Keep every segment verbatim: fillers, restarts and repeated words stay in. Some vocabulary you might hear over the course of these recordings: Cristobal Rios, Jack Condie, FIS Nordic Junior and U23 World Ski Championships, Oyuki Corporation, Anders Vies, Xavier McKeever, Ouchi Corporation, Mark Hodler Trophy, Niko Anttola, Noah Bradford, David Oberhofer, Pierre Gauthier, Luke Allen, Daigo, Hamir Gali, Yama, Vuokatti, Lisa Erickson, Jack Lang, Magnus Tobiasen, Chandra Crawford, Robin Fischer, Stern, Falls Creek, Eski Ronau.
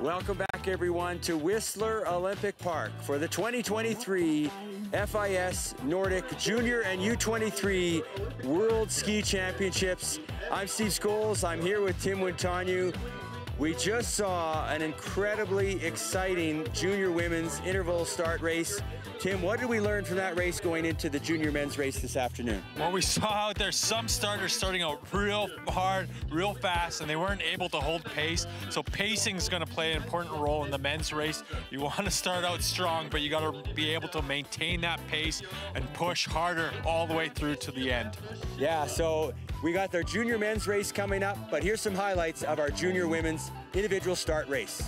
Welcome back, everyone, to Whistler Olympic Park for the twenty twenty-three F I S Nordic Junior and U twenty-three World Ski Championships. I'm Steve Scholes. I'm here with Tim Wintanyu. We just saw an incredibly exciting junior women's interval start race. Tim, what did we learn from that race going into the junior men's race this afternoon? Well, we saw out there some starters starting out real hard, real fast, and they weren't able to hold pace. So pacing is going to play an important role in the men's race. You want to start out strong, but you got to be able to maintain that pace and push harder all the way through to the end. Yeah, so we got their junior men's race coming up, but here's some highlights of our junior women's individual start race.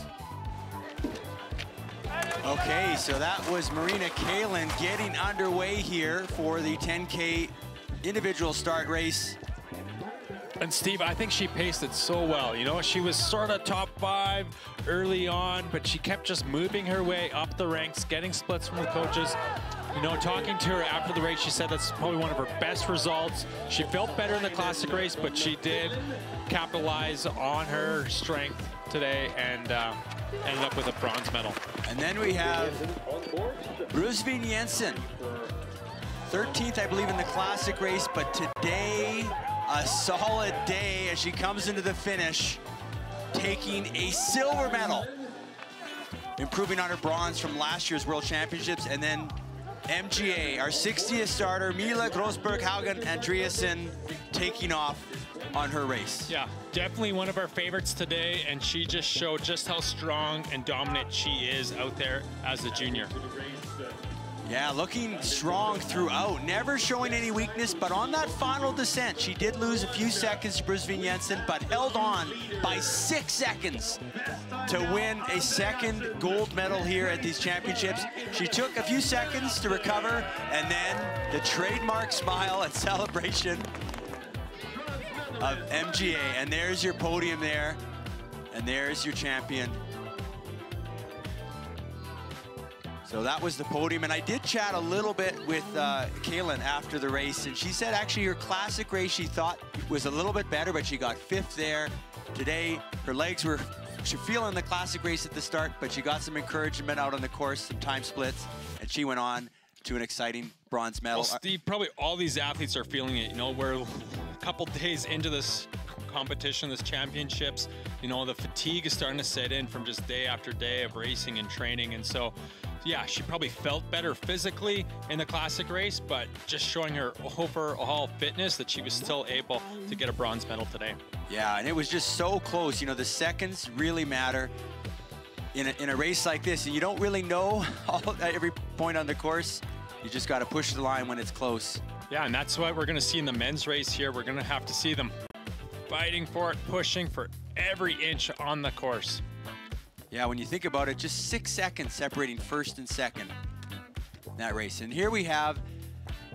Okay, so that was Marina Kalin getting underway here for the ten K individual start race. And Steve, I think she paced it so well. You know, she was sort of top five early on, but she kept just moving her way up the ranks, getting splits from the coaches. You know, talking to her after the race, she said that's probably one of her best results. She felt better in the classic race, but she did capitalize on her strength today and uh, ended up with a bronze medal. And then we have Brusveen Jensen, thirteenth, I believe, in the classic race, but today, a solid day as she comes into the finish, taking a silver medal, improving on her bronze from last year's World Championships, and then M G A, our sixtieth starter, Mille Grosberghaugen Andreassen, taking off on her race. Yeah, definitely one of our favorites today, and she just showed just how strong and dominant she is out there as a junior. Yeah, looking strong throughout, never showing any weakness, but on that final descent, she did lose a few seconds to Brusveen Jensen, but held on by six seconds to win a second gold medal here at these championships. She took a few seconds to recover, and then the trademark smile and celebration of M G A. And there's your podium there, and there's your champion. So that was the podium, and I did chat a little bit with uh, Kalin after the race, and she said actually her classic race she thought was a little bit better, but she got fifth there. Today, her legs were, she feeling the classic race at the start, but she got some encouragement out on the course, some time splits, and she went on to an exciting bronze medal. Well, Steve, probably all these athletes are feeling it. You know, we're a couple days into this competition, this championships. You know, the fatigue is starting to set in from just day after day of racing and training, and so, yeah, she probably felt better physically in the classic race, but just showing her overall fitness that she was still able to get a bronze medal today. Yeah, and it was just so close. You know, the seconds really matter in a, in a race like this, and you don't really know all, every point on the course. You just got to push the line when it's close. Yeah, and that's what we're going to see in the men's race here. We're going to have to see them fighting for it, pushing for every inch on the course. Yeah, when you think about it, just six seconds separating first and second in that race. And here we have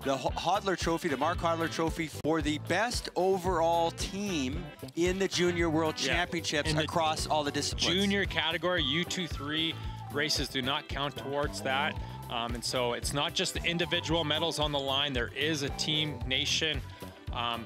the Hodler Trophy, the Mark Hodler Trophy for the best overall team in the Junior World Championships yeah, across all the disciplines. Junior category, U twenty-three races do not count towards that. Um, and so it's not just the individual medals on the line. There is a team, nation, um,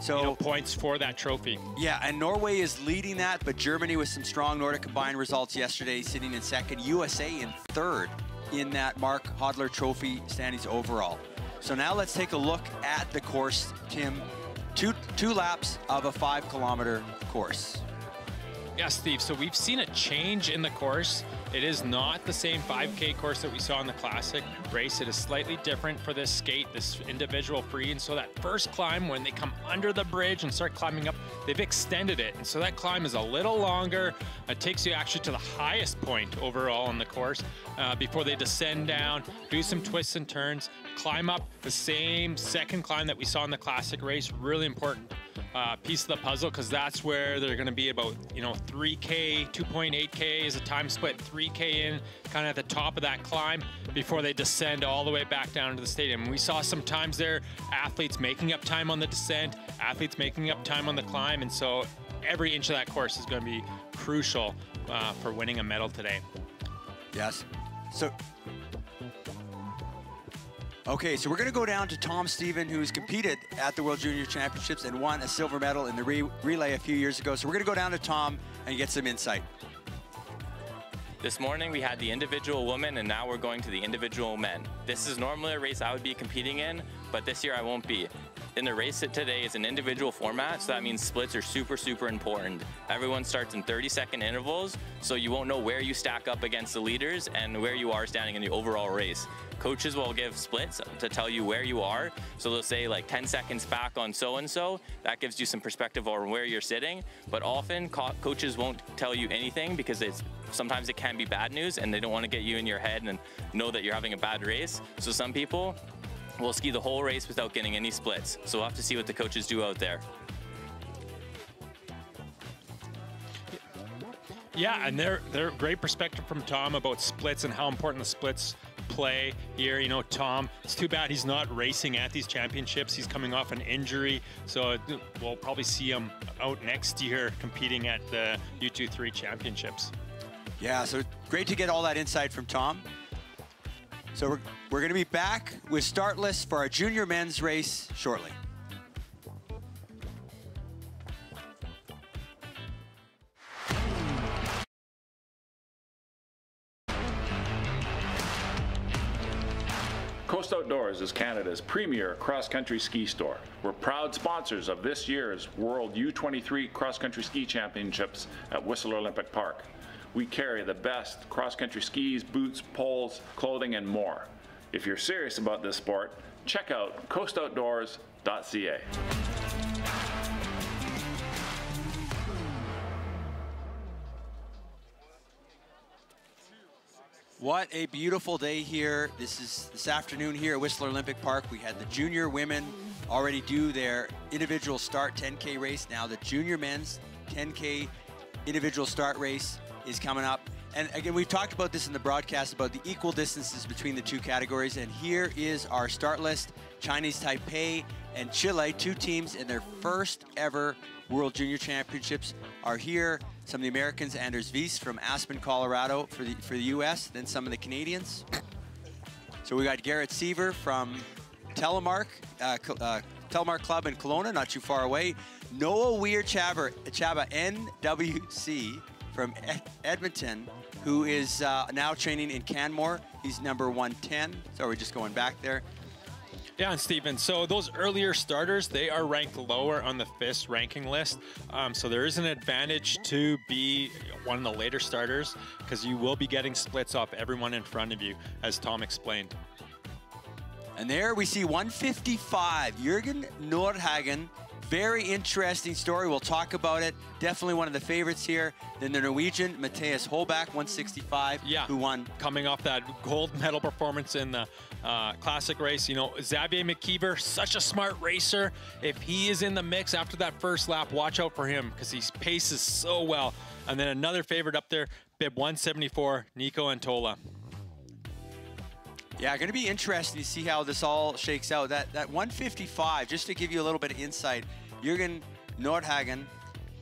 So you know, points for that trophy. Yeah, and Norway is leading that, but Germany with some strong Nordic combined results yesterday, sitting in second, U S A in third in that Mark Hodler Trophy standings overall. So now let's take a look at the course, Tim. Two, two laps of a five kilometer course. Yeah, Steve, so we've seen a change in the course. It is not the same five K course that we saw in the classic race. It is slightly different for this skate, this individual free. And so that first climb, when they come under the bridge and start climbing up, they've extended it. And so that climb is a little longer. It takes you actually to the highest point overall on the course uh, before they descend down, do some twists and turns, climb up the same second climb that we saw in the classic race. Really important uh, piece of the puzzle, because that's where they're going to be about, you know, three K, two point eight K is a time split, three K in, kind of at the top of that climb before they descend all the way back down to the stadium. We saw some times there, athletes making up time on the descent, athletes making up time on the climb, and so every inch of that course is going to be crucial uh, for winning a medal today. Yes. So. Okay, so we're going to go down to Tom Steven, who's competed at the World Junior Championships and won a silver medal in the re relay a few years ago. So we're going to go down to Tom and get some insight. This morning we had the individual women and now we're going to the individual men. This is normally a race I would be competing in, but this year I won't be. In the race today is an individual format, so that means splits are super, super important. Everyone starts in thirty second intervals, so you won't know where you stack up against the leaders and where you are standing in the overall race. Coaches will give splits to tell you where you are, so they'll say like ten seconds back on so-and-so. That gives you some perspective on where you're sitting, but often co coaches won't tell you anything because it's sometimes it can be bad news and they don't want to get you in your head and know that you're having a bad race. So some people will ski the whole race without getting any splits. So we'll have to see what the coaches do out there. Yeah, and they're, they're great perspective from Tom about splits and how important the splits play here. You know, Tom, it's too bad he's not racing at these championships. He's coming off an injury, so we'll probably see him out next year competing at the U twenty-three championships. Yeah, so great to get all that insight from Tom. So we're, we're gonna be back with start lists for our junior men's race shortly. Coast Outdoors is Canada's premier cross-country ski store. We're proud sponsors of this year's World U twenty-three Cross-Country Ski Championships at Whistler Olympic Park. We carry the best cross-country skis, boots, poles, clothing, and more. If you're serious about this sport, check out coast outdoors dot c a. What a beautiful day here. This is this afternoon here at Whistler Olympic Park. We had the junior women already do their individual start ten K race. Now the junior men's ten K individual start race is coming up. And again, we've talked about this in the broadcast about the equal distances between the two categories. And here is our start list. Chinese Taipei and Chile, two teams in their first ever World Junior Championships, are here. Some of the Americans, Anders Vies from Aspen, Colorado for the, for the U S, then some of the Canadians. So we got Garrett Seaver from Telemark, uh, uh, Telemark Club in Kelowna, not too far away. Noah Weir-Chaba, N W C, from Edmonton, who is uh, now training in Canmore. He's number one ten, so we're just going back there. Yeah, and Steven, so those earlier starters, they are ranked lower on the F I S ranking list. Um, so there is an advantage to be one of the later starters because you will be getting splits off everyone in front of you, as Tom explained. And there we see one fifty-five, Jørgen Nordhagen. Very interesting story, we'll talk about it. Definitely one of the favorites here. Then the Norwegian, Mathias Holebakk, one sixty-five, yeah, who won. Coming off that gold medal performance in the uh, classic race, you know, Xavier McKeever, such a smart racer. If he is in the mix after that first lap, watch out for him because he paces so well. And then another favorite up there, bib one seventy-four, Niko Anttola. Yeah, gonna be interesting to see how this all shakes out. That that one fifty-five, just to give you a little bit of insight, Jørgen Nordhagen,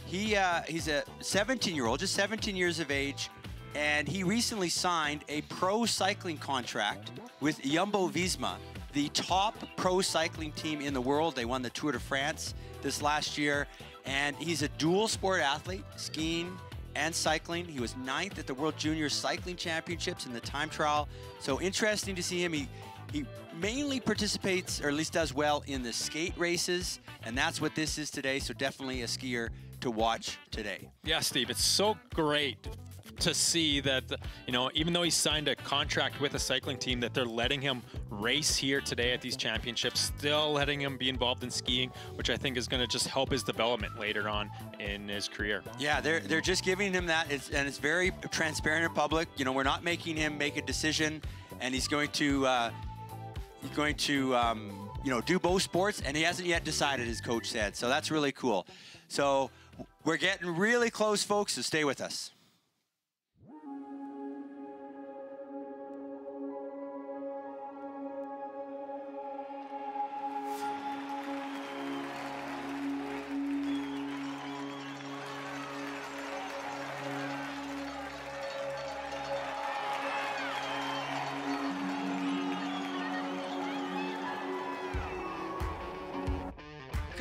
he uh, he's a seventeen-year-old, just seventeen years of age, and he recently signed a pro cycling contract with Jumbo Visma, the top pro cycling team in the world. They won the Tour de France this last year, and he's a dual-sport athlete, skiing and cycling. He was ninth at the World Junior Cycling Championships in the time trial. So interesting to see him. He, he mainly participates, or at least does well, in the skate races, and that's what this is today. So definitely a skier to watch today. Yeah, Steve, it's so great to see that, you know, even though he signed a contract with a cycling team, that they're letting him race here today at these championships, still letting him be involved in skiing, which I think is going to just help his development later on in his career. Yeah, they're, they're just giving him that, it's, and it's very transparent in public. You know, we're not making him make a decision, and he's going to, uh, he's going to um, you know, do both sports, and he hasn't yet decided, his coach said. So that's really cool. So we're getting really close, folks, so stay with us.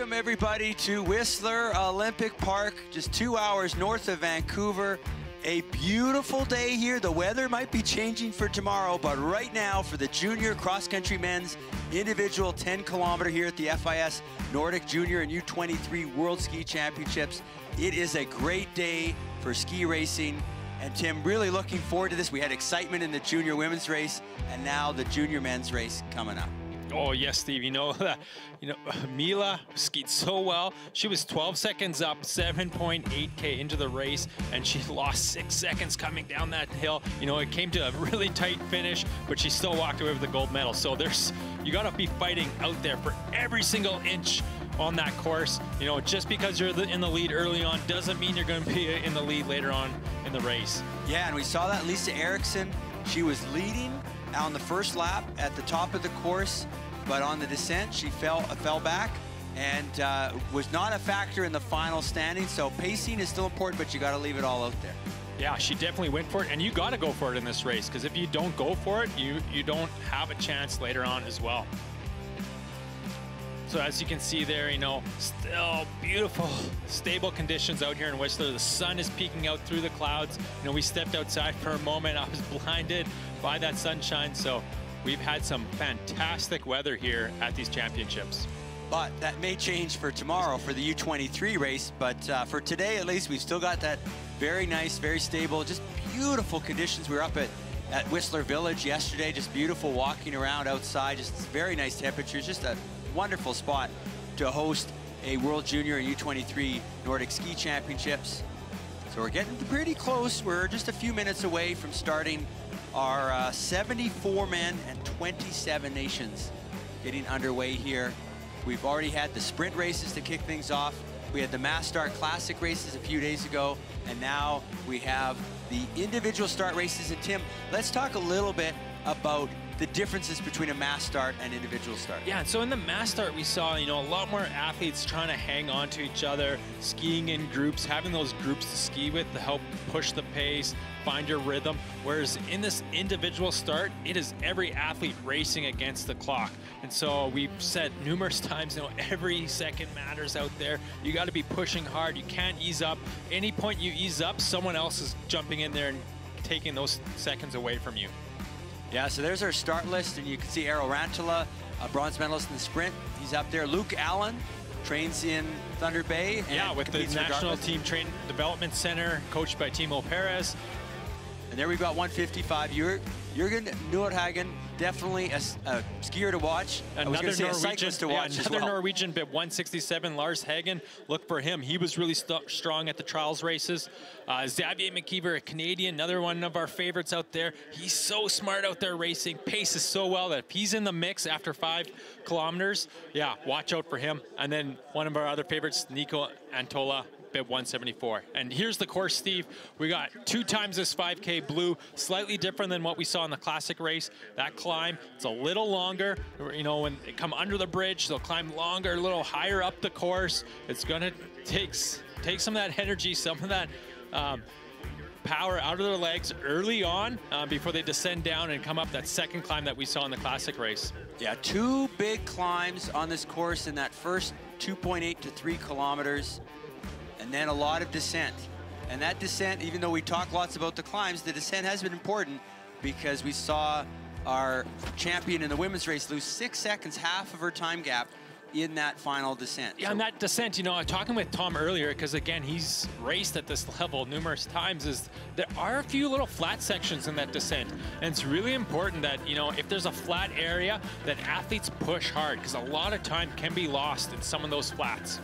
Welcome everybody to Whistler Olympic Park, just two hours north of Vancouver. A beautiful day here. The weather might be changing for tomorrow, but right now for the junior cross-country men's individual ten kilometer here at the F I S Nordic Junior and U twenty-three World Ski Championships, it is a great day for ski racing. And Tim, really looking forward to this. We had excitement in the junior women's race, and now the junior men's race coming up. Oh yes, Steve, you know, you know, Mila skied so well. She was twelve seconds up, seven point eight K into the race, and she lost six seconds coming down that hill. You know, it came to a really tight finish, but she still walked away with the gold medal. So there's, you gotta be fighting out there for every single inch on that course. You know, just because you're in the lead early on doesn't mean you're gonna be in the lead later on in the race. Yeah, and we saw that Lisa Erickson, she was leading on the first lap at the top of the course, but on the descent, she fell fell back and uh, was not a factor in the final standing. So pacing is still important, but you got to leave it all out there. Yeah, she definitely went for it, and you got to go for it in this race, because if you don't go for it, you, you don't have a chance later on as well. So as you can see there, you know, still beautiful, stable conditions out here in Whistler. The sun is peeking out through the clouds. You know, we stepped outside for a moment. I was blinded by that sunshine. So we've had some fantastic weather here at these championships. But that may change for tomorrow for the U twenty-three race. But uh, for today, at least, we've still got that very nice, very stable, just beautiful conditions. We were up at at Whistler Village yesterday, just beautiful walking around outside, just very nice temperatures, just a wonderful spot to host a World Junior and U twenty-three Nordic Ski Championships. So we're getting pretty close. We're just a few minutes away from starting our uh, seventy-four men and twenty-seven nations getting underway here. We've already had the sprint races to kick things off. We had the Mass Start Classic races a few days ago, and now we have the individual start races. And Tim, let's talk a little bit about the differences between a mass start and individual start. Yeah, so in the mass start, we saw, you know, a lot more athletes trying to hang on to each other, skiing in groups, having those groups to ski with to help push the pace, find your rhythm. Whereas in this individual start, it is every athlete racing against the clock. And so we've said numerous times, you know, every second matters out there. You got to be pushing hard. You can't ease up. Any point you ease up, someone else is jumping in there and taking those seconds away from you. Yeah, so there's our start list, and you can see Errol Rantala, a bronze medalist in the sprint. He's up there. Luke Allen trains in Thunder Bay. And yeah, with the National Team Train Development Center, coached by Timo Perez. And there we've got one fifty-five. Jørgen Nordhagen, definitely a, a skier to watch. Another say, Norwegian, to watch yeah, another well. Norwegian bit one sixty-seven. Lars Hagen, look for him. He was really st strong at the trials races. Uh, Xavier McKeever, a Canadian, another one of our favorites out there. He's so smart out there racing. Paces so well that if he's in the mix after five kilometers, yeah, watch out for him. And then one of our other favorites, Niko Anttola, bit one seventy-four. And here's the course, Steve. We got two times this five K blue, slightly different than what we saw in the classic race. That climb, it's a little longer. You know, when they come under the bridge, they'll climb longer, a little higher up the course. It's gonna take, take some of that energy, some of that um, power out of their legs early on uh, before they descend down and come up that second climb that we saw in the classic race. Yeah, two big climbs on this course in that first two point eight to three kilometers. And then a lot of descent. And that descent, even though we talk lots about the climbs, the descent has been important because we saw our champion in the women's race lose six seconds, half of her time gap in that final descent. Yeah, so and that descent, you know, I'm talking with Tom earlier, because again, he's raced at this level numerous times, is there are a few little flat sections in that descent. And it's really important that, you know, if there's a flat area, that athletes push hard, because a lot of time can be lost in some of those flats.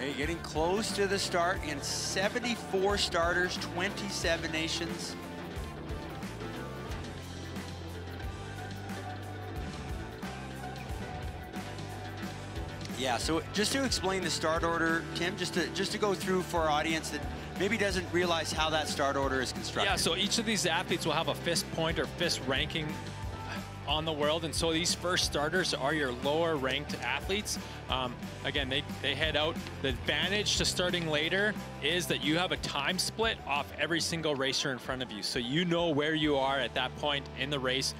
Okay, getting close to the start, and seventy-four starters, twenty-seven nations. Yeah, so just to explain the start order, Tim, just to just to go through for our audience that maybe doesn't realize how that start order is constructed. Yeah, so each of these athletes will have a F I S point or F I S ranking on the world, and so these first starters are your lower ranked athletes. Um, again, they, they head out. The advantage to starting later is that you have a time split off every single racer in front of you. So you know where you are at that point in the race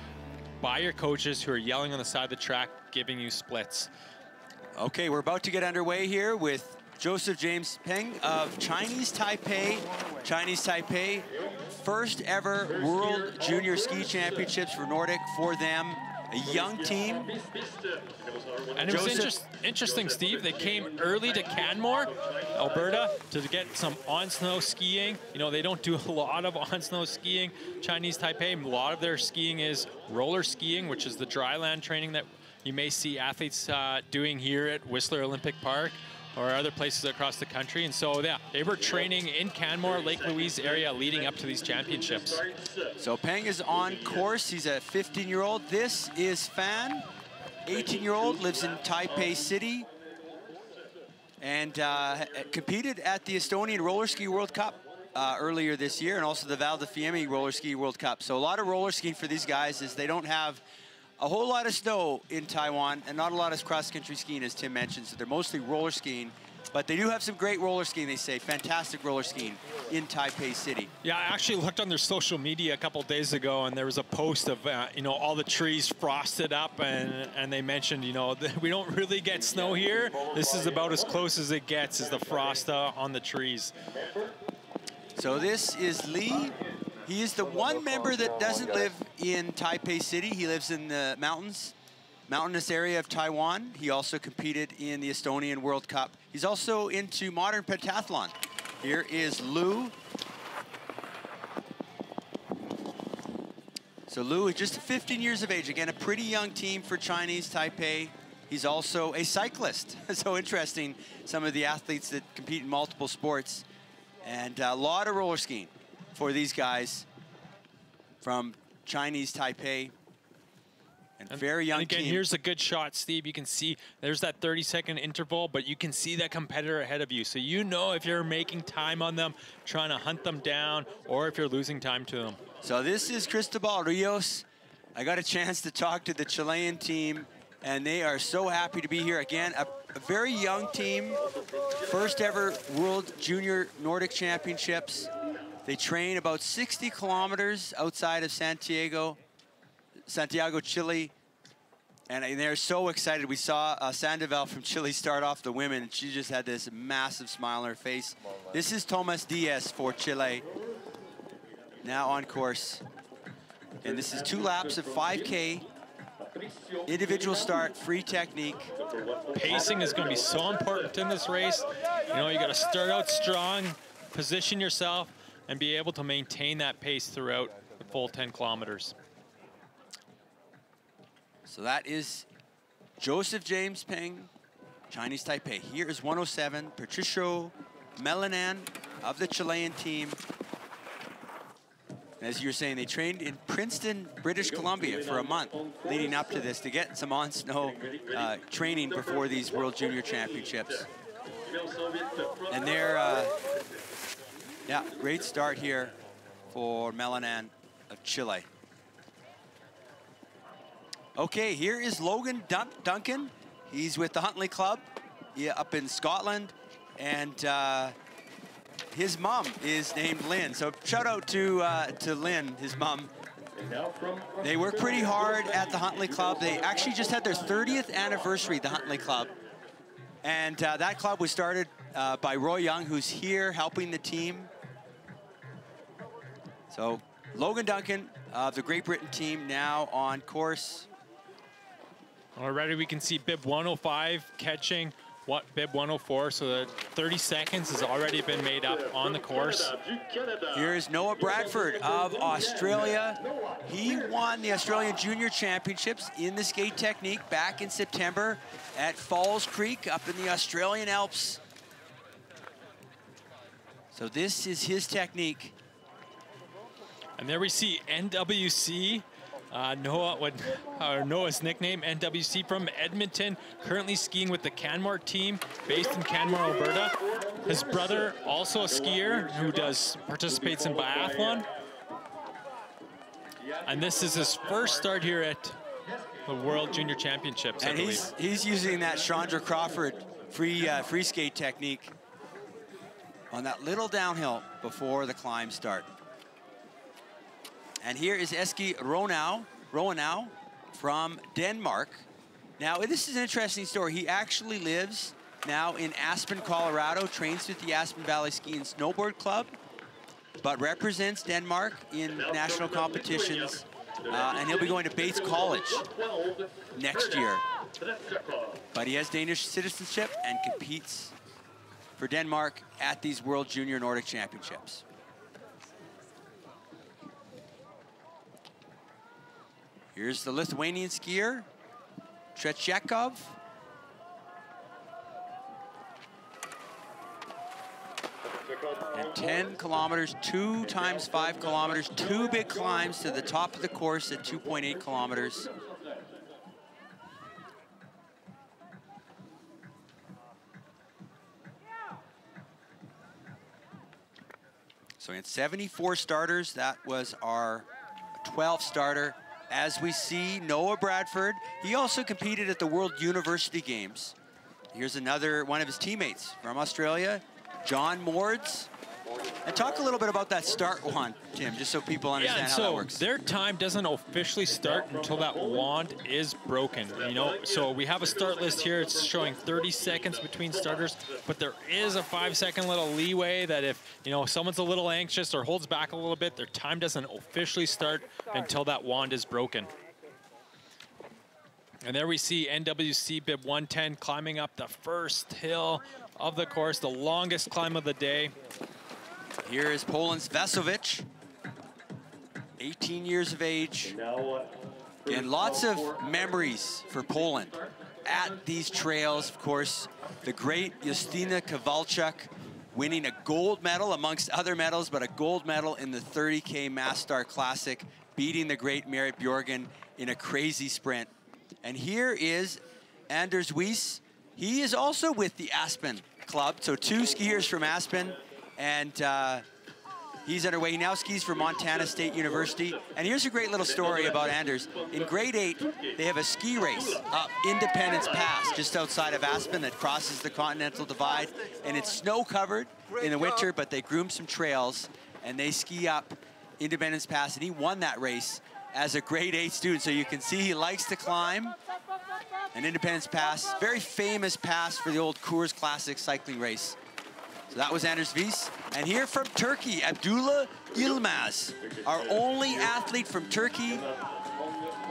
by your coaches who are yelling on the side of the track, giving you splits. Okay, we're about to get underway here with Joseph James Peng of Chinese Taipei. Chinese Taipei, first ever World Junior Ski Championships for Nordic for them. A young team. And it was interest, interesting, Steve. They came early to Canmore, Alberta, to get some on-snow skiing. You know, they don't do a lot of on-snow skiing. Chinese Taipei, a lot of their skiing is roller skiing, which is the dry land training that you may see athletes uh, doing here at Whistler Olympic Park or other places across the country. And so yeah, they were training in Canmore, Lake Louise area leading up to these championships. So Peng is on course. He's a fifteen-year-old. This is Fan, eighteen-year-old, lives in Taipei City, and uh, competed at the Estonian Roller Ski World Cup uh, earlier this year, and also the Val di Fiemme Roller Ski World Cup. So a lot of roller skiing for these guys, is they don't have a whole lot of snow in Taiwan and not a lot of cross-country skiing, as Tim mentioned, so they're mostly roller skiing, but they do have some great roller skiing, they say, fantastic roller skiing in Taipei City. Yeah, I actually looked on their social media a couple days ago, and there was a post of, uh, you know, all the trees frosted up, and, and they mentioned, you know, we don't really get snow here. This is about as close as it gets, is the frost uh, on the trees. So this is Lee. He is the one member that doesn't live in Taipei City. He lives in the mountains, mountainous area of Taiwan. He also competed in the Estonian World Cup. He's also into modern pentathlon. Here is Lou. So Lou is just fifteen years of age. Again, a pretty young team for Chinese Taipei. He's also a cyclist. So interesting, some of the athletes that compete in multiple sports. And a lot of roller skiing for these guys from Chinese Taipei, and, and very young and again, team. Here's a good shot, Steve. You can see there's that thirty second interval, but you can see that competitor ahead of you. So you know if you're making time on them, trying to hunt them down, or if you're losing time to them. So this is Cristobal Rios. I got a chance to talk to the Chilean team, and they are so happy to be here. Again, a, a very young team, first ever World Junior Nordic Championships. They train about sixty kilometers outside of Santiago, Santiago, Chile, and, and they're so excited. We saw uh, Sandoval from Chile start off the women, and she just had this massive smile on her face. This is Tomas Diaz for Chile, now on course. And this is two laps of five K. Individual start, free technique. Pacing is gonna be so important in this race. You know, you gotta start out strong, position yourself, and be able to maintain that pace throughout the full ten kilometers. So that is Joseph James Peng, Chinese Taipei. Here is one oh seven, Patricio Melanan of the Chilean team. As you were saying, they trained in Princeton, British Columbia for a month leading up to this to get some on-snow uh, training before these World Junior Championships. And they're, uh, yeah, great start here for Melanan of Chile. Okay, here is Logan Dun Duncan. He's with the Huntley Club yeah, up in Scotland, and uh, his mom is named Lynn. So shout out to, uh, to Lynn, his mom. They work pretty hard at the Huntley Club. They actually just had their thirtieth anniversary, the Huntley Club. And uh, that club was started uh, by Roy Young, who's here helping the team. So Logan Duncan of the Great Britain team now on course. Already we can see bib one oh five catching what bib one oh four, so the thirty seconds has already been made up on the course. Here is Noah Bradford of Australia. He won the Australian Junior Championships in the skate technique back in September at Falls Creek up in the Australian Alps. So this is his technique. And there we see N W C, uh, Noah, what, uh, Noah's nickname, N W C, from Edmonton, currently skiing with the Canmore team, based in Canmore, Alberta. His brother, also a skier, who does participates in biathlon. And this is his first start here at the World Junior Championships, I and believe. He's, he's using that Chandra Crawford free, uh, free skate technique on that little downhill before the climb start. And here is Eski Ronau, Ronau from Denmark. Now, this is an interesting story. He actually lives now in Aspen, Colorado, trains with the Aspen Valley Ski and Snowboard Club, but represents Denmark in national competitions, uh, and he'll be going to Bates College next year. But he has Danish citizenship and competes for Denmark at these World Junior Nordic Championships. Here's the Lithuanian skier, Trechekov. And ten kilometers, two times five kilometers, two big climbs to the top of the course at two point eight kilometers. So we had seventy-four starters. That was our twelfth starter. As we see, Noah Bradford, he also competed at the World University Games. Here's another one of his teammates from Australia, John Moords. And talk a little bit about that start wand, Tim, just so people understand yeah, how so that works. Their time doesn't officially start until that wand is broken, you know? So we have a start list here. It's showing thirty seconds between starters, but there is a five-second little leeway that if, you know, someone's a little anxious or holds back a little bit, their time doesn't officially start until that wand is broken. And there we see N W C Bib one ten climbing up the first hill of the course, the longest climb of the day. Here is Poland's Wasowicz, eighteen years of age, and lots of memories for Poland at these trails. Of course, the great Justyna Kowalczyk winning a gold medal amongst other medals, but a gold medal in the thirty K Mass Star Classic, beating the great Marit Bjorgen in a crazy sprint. And here is Anders Vies. He is also with the Aspen Club, so two skiers from Aspen. And uh, he's underway. He now skis for Montana State University. And here's a great little story about Anders. In grade eight, they have a ski race up Independence Pass, just outside of Aspen, that crosses the Continental Divide. And it's snow covered in the winter, but they groom some trails and they ski up Independence Pass. And he won that race as a grade eight student. So you can see he likes to climb. And Independence Pass, very famous pass for the old Coors Classic cycling race. So that was Anders Vies. And here from Turkey, Abdullah Yilmaz, our only athlete from Turkey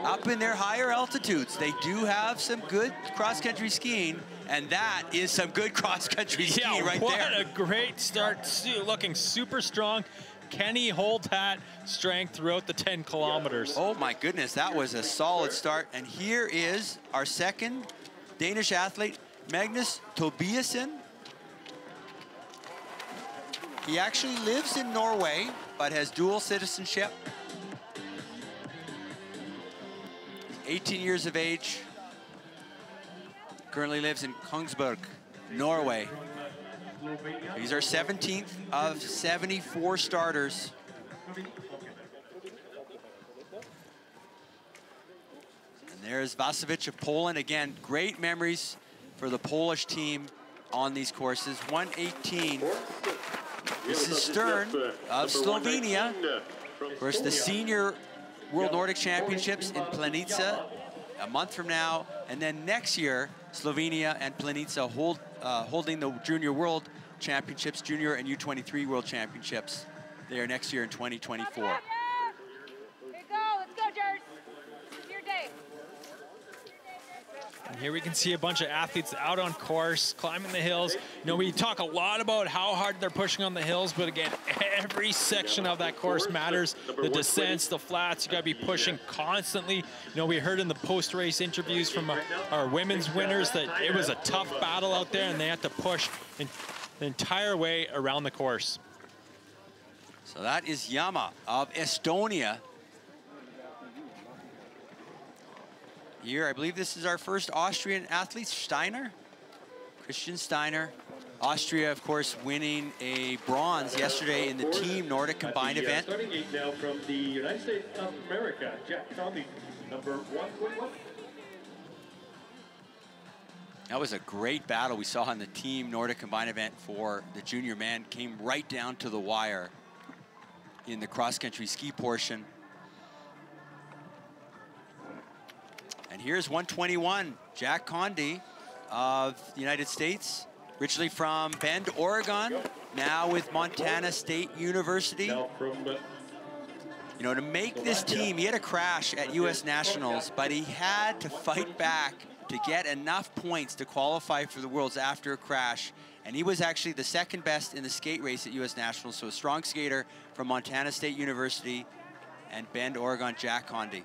up in their higher altitudes. They do have some good cross-country skiing, and that is some good cross-country yeah, skiing right what there. What a great start, looking super strong. Can he hold that strength throughout the ten kilometers? Oh my goodness, that was a solid start. And here is our second Danish athlete, Magnus Tobiasen. He actually lives in Norway, but has dual citizenship. eighteen years of age. Currently lives in Kongsberg, Norway. He's our seventeenth of seventy-four starters. And there's Wasowicz of Poland. Again, great memories for the Polish team on these courses. one eighteen. This is Stern of Slovenia. Of course, the Senior World Nordic Championships in Planica a month from now. And then next year, Slovenia and Planica hold, uh, holding the Junior World Championships, Junior and U twenty-three World Championships. They are next year in twenty twenty-four. Here we go. Let's go, Jers. Your day. And here we can see a bunch of athletes out on course, climbing the hills. You know, we talk a lot about how hard they're pushing on the hills, but again, every section of that course matters. The descents, the flats, you gotta be pushing constantly. You know, we heard in the post-race interviews from our, our women's winners that it was a tough battle out there and they had to push in, the entire way around the course. So that is Yama of Estonia. Year. I believe this is our first Austrian athlete, Steiner, Christian Steiner. Austria, of course, winning a bronze yesterday in the team Nordic combined event. Starting gate now from the United States of America, Jack Condie, number one twenty-one. That was a great battle we saw on the team Nordic combined event for the junior man. Came right down to the wire in the cross-country ski portion. And here's one twenty-one, Jack Condie of the United States, originally from Bend, Oregon, now with Montana State University. You know, to make this team, he had a crash at U S Nationals, but he had to fight back to get enough points to qualify for the Worlds after a crash. And he was actually the second best in the skate race at U S Nationals, so a strong skater from Montana State University and Bend, Oregon, Jack Condie.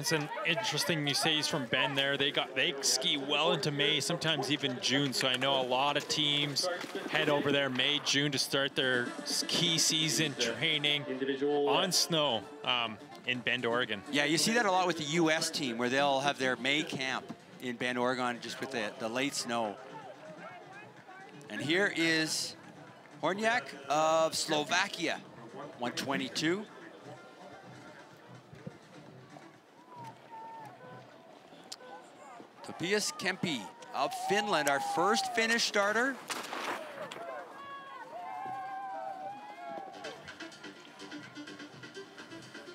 It's an interesting, you say he's from Bend there. They got they ski well into May, sometimes even June. So I know a lot of teams head over there May, June to start their ski season training on snow um, in Bend, Oregon. Yeah, you see that a lot with the U S team where they'll have their May camp in Bend, Oregon, just with the, the late snow. And here is Hornyák of Slovakia, one twenty-two. Tapio Kemppi of Finland, our first Finnish starter.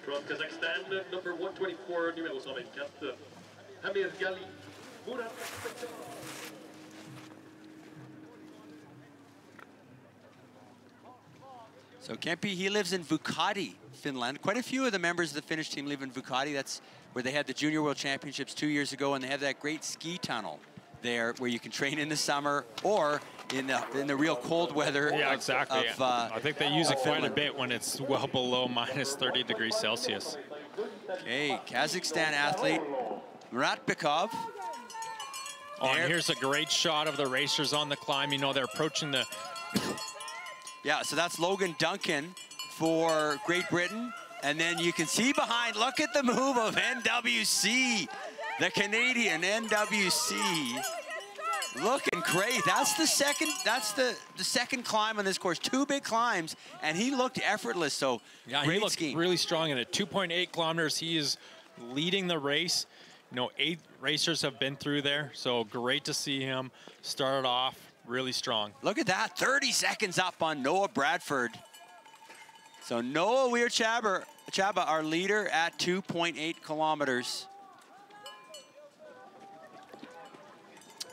From Kazakhstan, number one twenty-four, Hamir Gali. So Kemppi, he lives in Vuokatti, Finland. Quite a few of the members of the Finnish team live in Vuokatti. That's where they had the Junior World Championships two years ago, and they have that great ski tunnel there where you can train in the summer or in the, in the real cold weather. Yeah, of, exactly. Of, yeah. Uh, I think they use it quite a bit when it's well below minus thirty degrees Celsius. Okay, Kazakhstan athlete Muratbekov. Oh, and here's a great shot of the racers on the climb. You know, they're approaching the... Yeah, so that's Logan Duncan for Great Britain. And then you can see behind, look at the move of N W C, the Canadian N W C. Looking great. That's the second, that's the, the second climb on this course. Two big climbs, and he looked effortless. So yeah, great he looked skiing. Really strong in it. two point eight kilometers. He is leading the race. You know, eight racers have been through there. So great to see him start off really strong. Look at that. thirty seconds up on Noah Bradford. So Noah Weir-Chaba, Chaba, our leader at two point eight kilometers.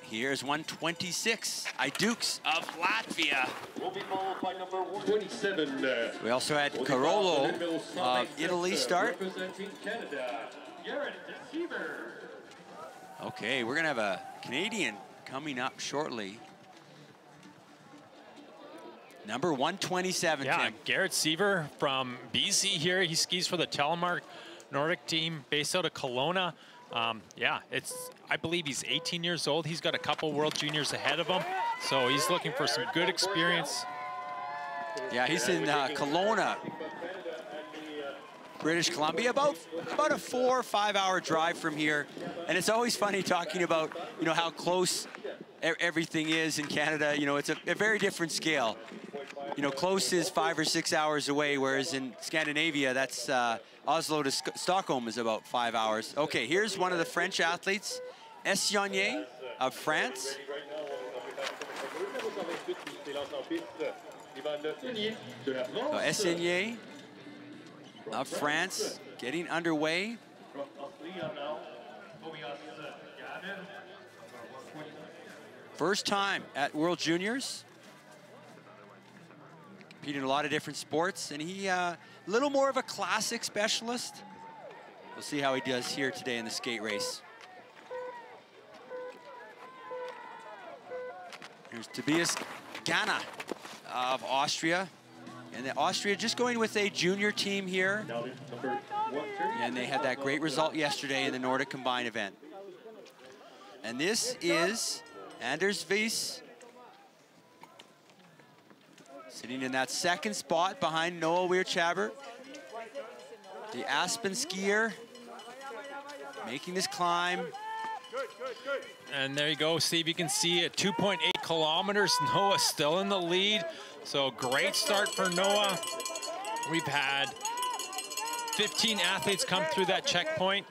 Here's one twenty-six, Idukes of Latvia. We'll be followed by number one twenty-seven. We also had we'll Carollo of Italy start. Representing Canada, Garrett Seaver. Okay, we're gonna have a Canadian coming up shortly. Number one twenty-seven, yeah, Tim. Garrett Seaver from B C here. He skis for the Telemark Nordic team based out of Kelowna. Um, yeah, it's, I believe he's eighteen years old. He's got a couple World Juniors ahead of him. So he's looking for some good experience. Yeah, he's in uh, Kelowna, British Columbia, about, about a four or five hour drive from here. And it's always funny talking about, you know, how close everything is in Canada. You know, it's a, a very different scale. You know, close is five or six hours away, whereas in Scandinavia, that's uh, Oslo to Sc Stockholm is about five hours. Okay, here's one of the French athletes, Essonnier of France. So Essonnier of France getting underway. First time at World Juniors. Competed in a lot of different sports, and he uh, a little more of a classic specialist. We'll see how he does here today in the skate race. Here's Tobias Ganna of Austria. And the Austria just going with a junior team here. And they had that great result yesterday in the Nordic combined event. And this is Anders Vies, sitting in that second spot behind Noah Weir-Chaba. The Aspen skier making this climb. And there you go, Steve. You can see at two point eight kilometers, Noah still in the lead. So great start for Noah. We've had fifteen athletes come through that checkpoint.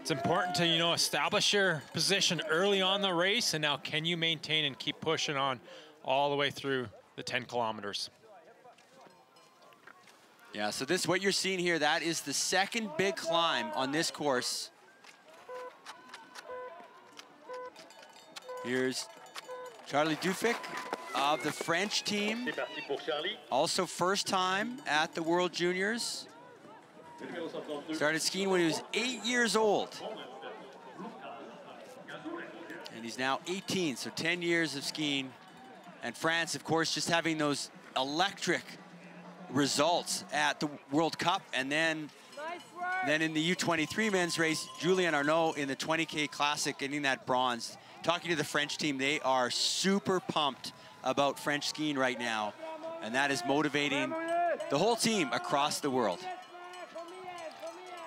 It's important to, you know, establish your position early on the race, and now can you maintain and keep pushing on all the way through the ten kilometers. Yeah, so this, what you're seeing here, that is the second big climb on this course. Here's Charlie Dufik of the French team. Also first time at the World Juniors. Started skiing when he was eight years old. And he's now eighteen, so ten years of skiing. And France, of course, just having those electric results at the World Cup. And then, then in the U twenty-three men's race, Julien Arnaud in the twenty K Classic getting that bronze. Talking to the French team, they are super pumped about French skiing right now. And that is motivating the whole team across the world.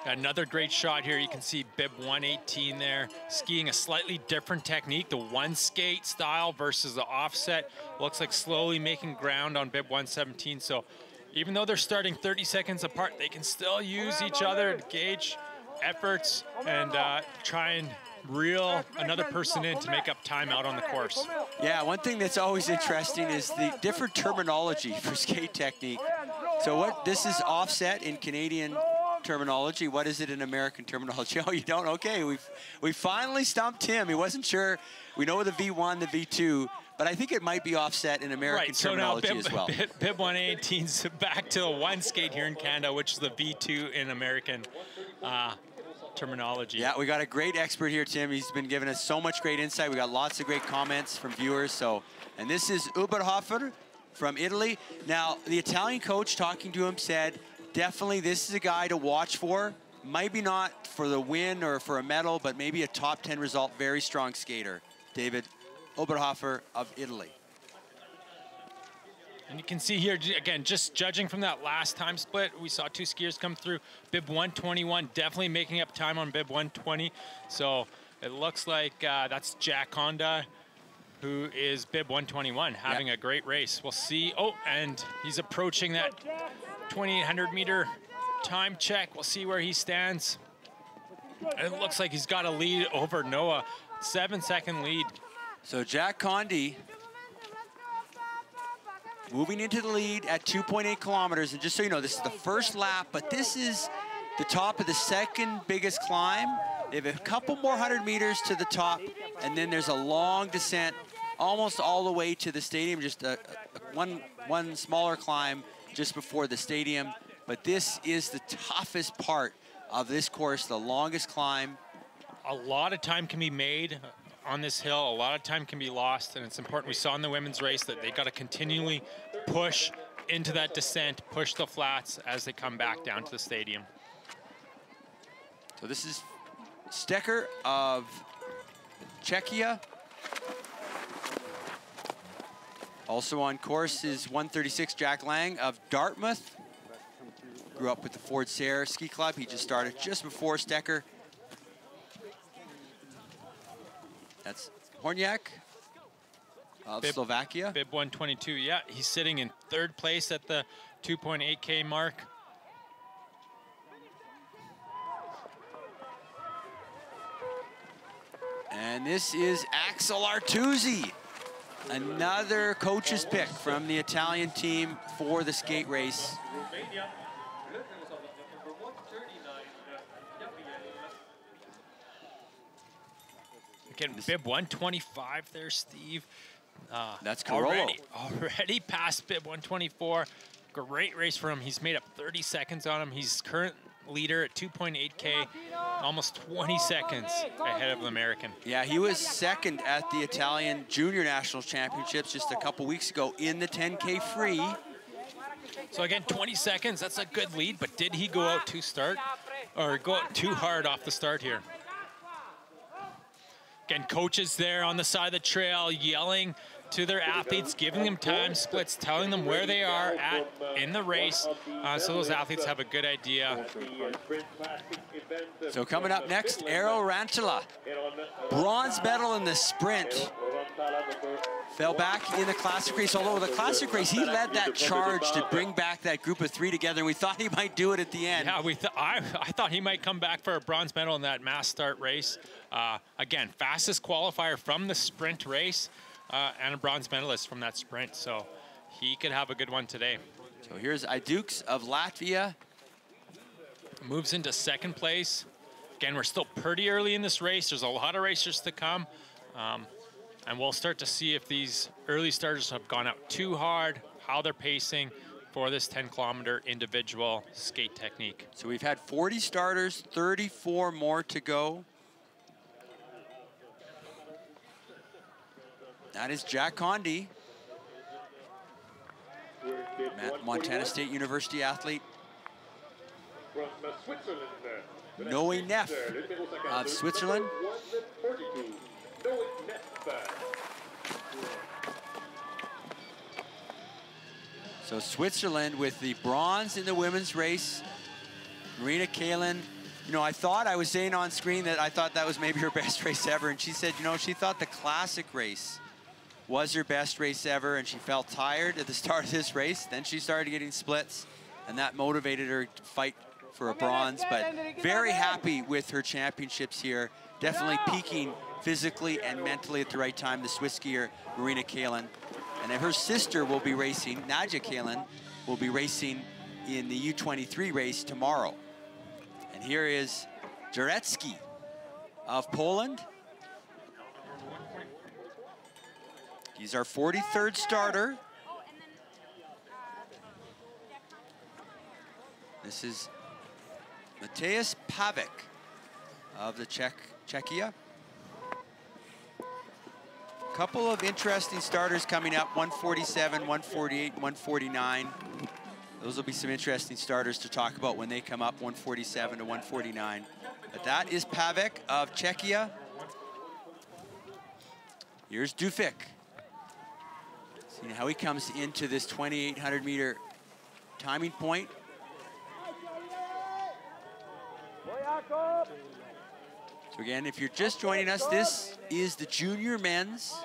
Another great shot here. You can see Bib one eighteen there, skiing a slightly different technique, the one skate style versus the offset. Looks like slowly making ground on Bib one seventeen. So even though they're starting thirty seconds apart, they can still use each other to gauge efforts and uh, try and reel another person in to make up time out on the course. Yeah, one thing that's always interesting is the different terminology for skate technique. So what this is offset in Canadian terminology. What is it in American terminology? Oh, you don't? Okay, we've we finally stumped him. He wasn't sure. We know the V one, the V two, but I think it might be offset in American right, so terminology now Bib, as well. Bib one eighteen's back to the one skate here in Canada, which is the V two in American uh, terminology. Yeah, we got a great expert here, Tim. He's been giving us so much great insight. We got lots of great comments from viewers. So, and this is Oberhofer from Italy. Now, the Italian coach talking to him said, definitely, this is a guy to watch for. Maybe not for the win or for a medal, but maybe a top ten result. Very strong skater, David Oberhofer of Italy. And you can see here, again, just judging from that last time split, we saw two skiers come through. Bib one twenty-one, definitely making up time on Bib one twenty. So it looks like uh, that's Jack Condie, who is Bib one twenty-one, having yep. a great race. We'll see. Oh, and he's approaching that twenty-eight hundred meter time check. We'll see where he stands. And it looks like he's got a lead over Noah. Seven second lead. So Jack Condie moving into the lead at two point eight kilometers. And just so you know, this is the first lap, but this is the top of the second biggest climb. They have a couple more hundred meters to the top, and then there's a long descent almost all the way to the stadium, just a, a one, one smaller climb just before the stadium. But this is the toughest part of this course, the longest climb. A lot of time can be made on this hill. A lot of time can be lost, and it's important. We saw in the women's race that they got to continually push into that descent, push the flats as they come back down to the stadium. So this is Stecker of Czechia. Also on course is one thirty-six, Jack Lang of Dartmouth. Grew up with the Ford Sayre Ski Club. He just started just before Stecker. That's Hornyák of Bib, Slovakia. Bib one twenty-two, yeah. He's sitting in third place at the two point eight K mark. And this is Axel Artusi, another coach's pick from the Italian team for the skate race. Again, Bib one twenty-five there, Steve. Uh, That's Carollo. Already, already past Bib one twenty-four. Great race for him. He's made up thirty seconds on him. He's current leader at two point eight K, almost twenty seconds ahead of the American. Yeah, he was second at the Italian Junior National Championships just a couple weeks ago in the ten K free. So again, twenty seconds, that's a good lead, but did he go out too start or go out too hard off the start here? Again, coaches there on the side of the trail yelling to their athletes, giving them time splits, telling them where they are at in the race, uh, so those athletes have a good idea. So coming up next, Eero Rantala, bronze medal in the sprint. Fell back in the classic race, although the classic race, he led that charge to bring back that group of three together. We thought he might do it at the end. Yeah, we th I, I thought he might come back for a bronze medal in that mass start race. Uh, again, fastest qualifier from the sprint race. Uh, and a bronze medalist from that sprint, so he could have a good one today. So here's Idukes of Latvia. Moves into second place. Again, we're still pretty early in this race. There's a lot of racers to come. Um, and we'll start to see if these early starters have gone out too hard, how they're pacing for this ten kilometer individual skate technique. So we've had forty starters, thirty-four more to go. That is Jack Condie, Montana State University athlete. Noah Neff of Switzerland. So Switzerland with the bronze in the women's race. Marina Kalin, you know, I thought I was saying on screen that I thought that was maybe her best race ever. And she said, you know, she thought the classic race was her best race ever. And she felt tired at the start of this race. Then she started getting splits. And that motivated her to fight for a bronze. But very happy with her championships here. Definitely peaking physically and mentally at the right time, the Swiss skier Marina Kalin. And her sister will be racing, Nadja Kalin, will be racing in the U twenty-three race tomorrow. And here is Jarecki of Poland. He's our forty-third starter. This is Mathias Pavic of the Czech, Czechia. Couple of interesting starters coming up, one forty-seven, one forty-eight, one forty-nine. Those will be some interesting starters to talk about when they come up, one forty-seven to one forty-nine. But that is Pavic of Czechia. Here's Dufik. Seeing how he comes into this twenty-eight hundred meter timing point. So again, if you're just joining us, this is the junior men's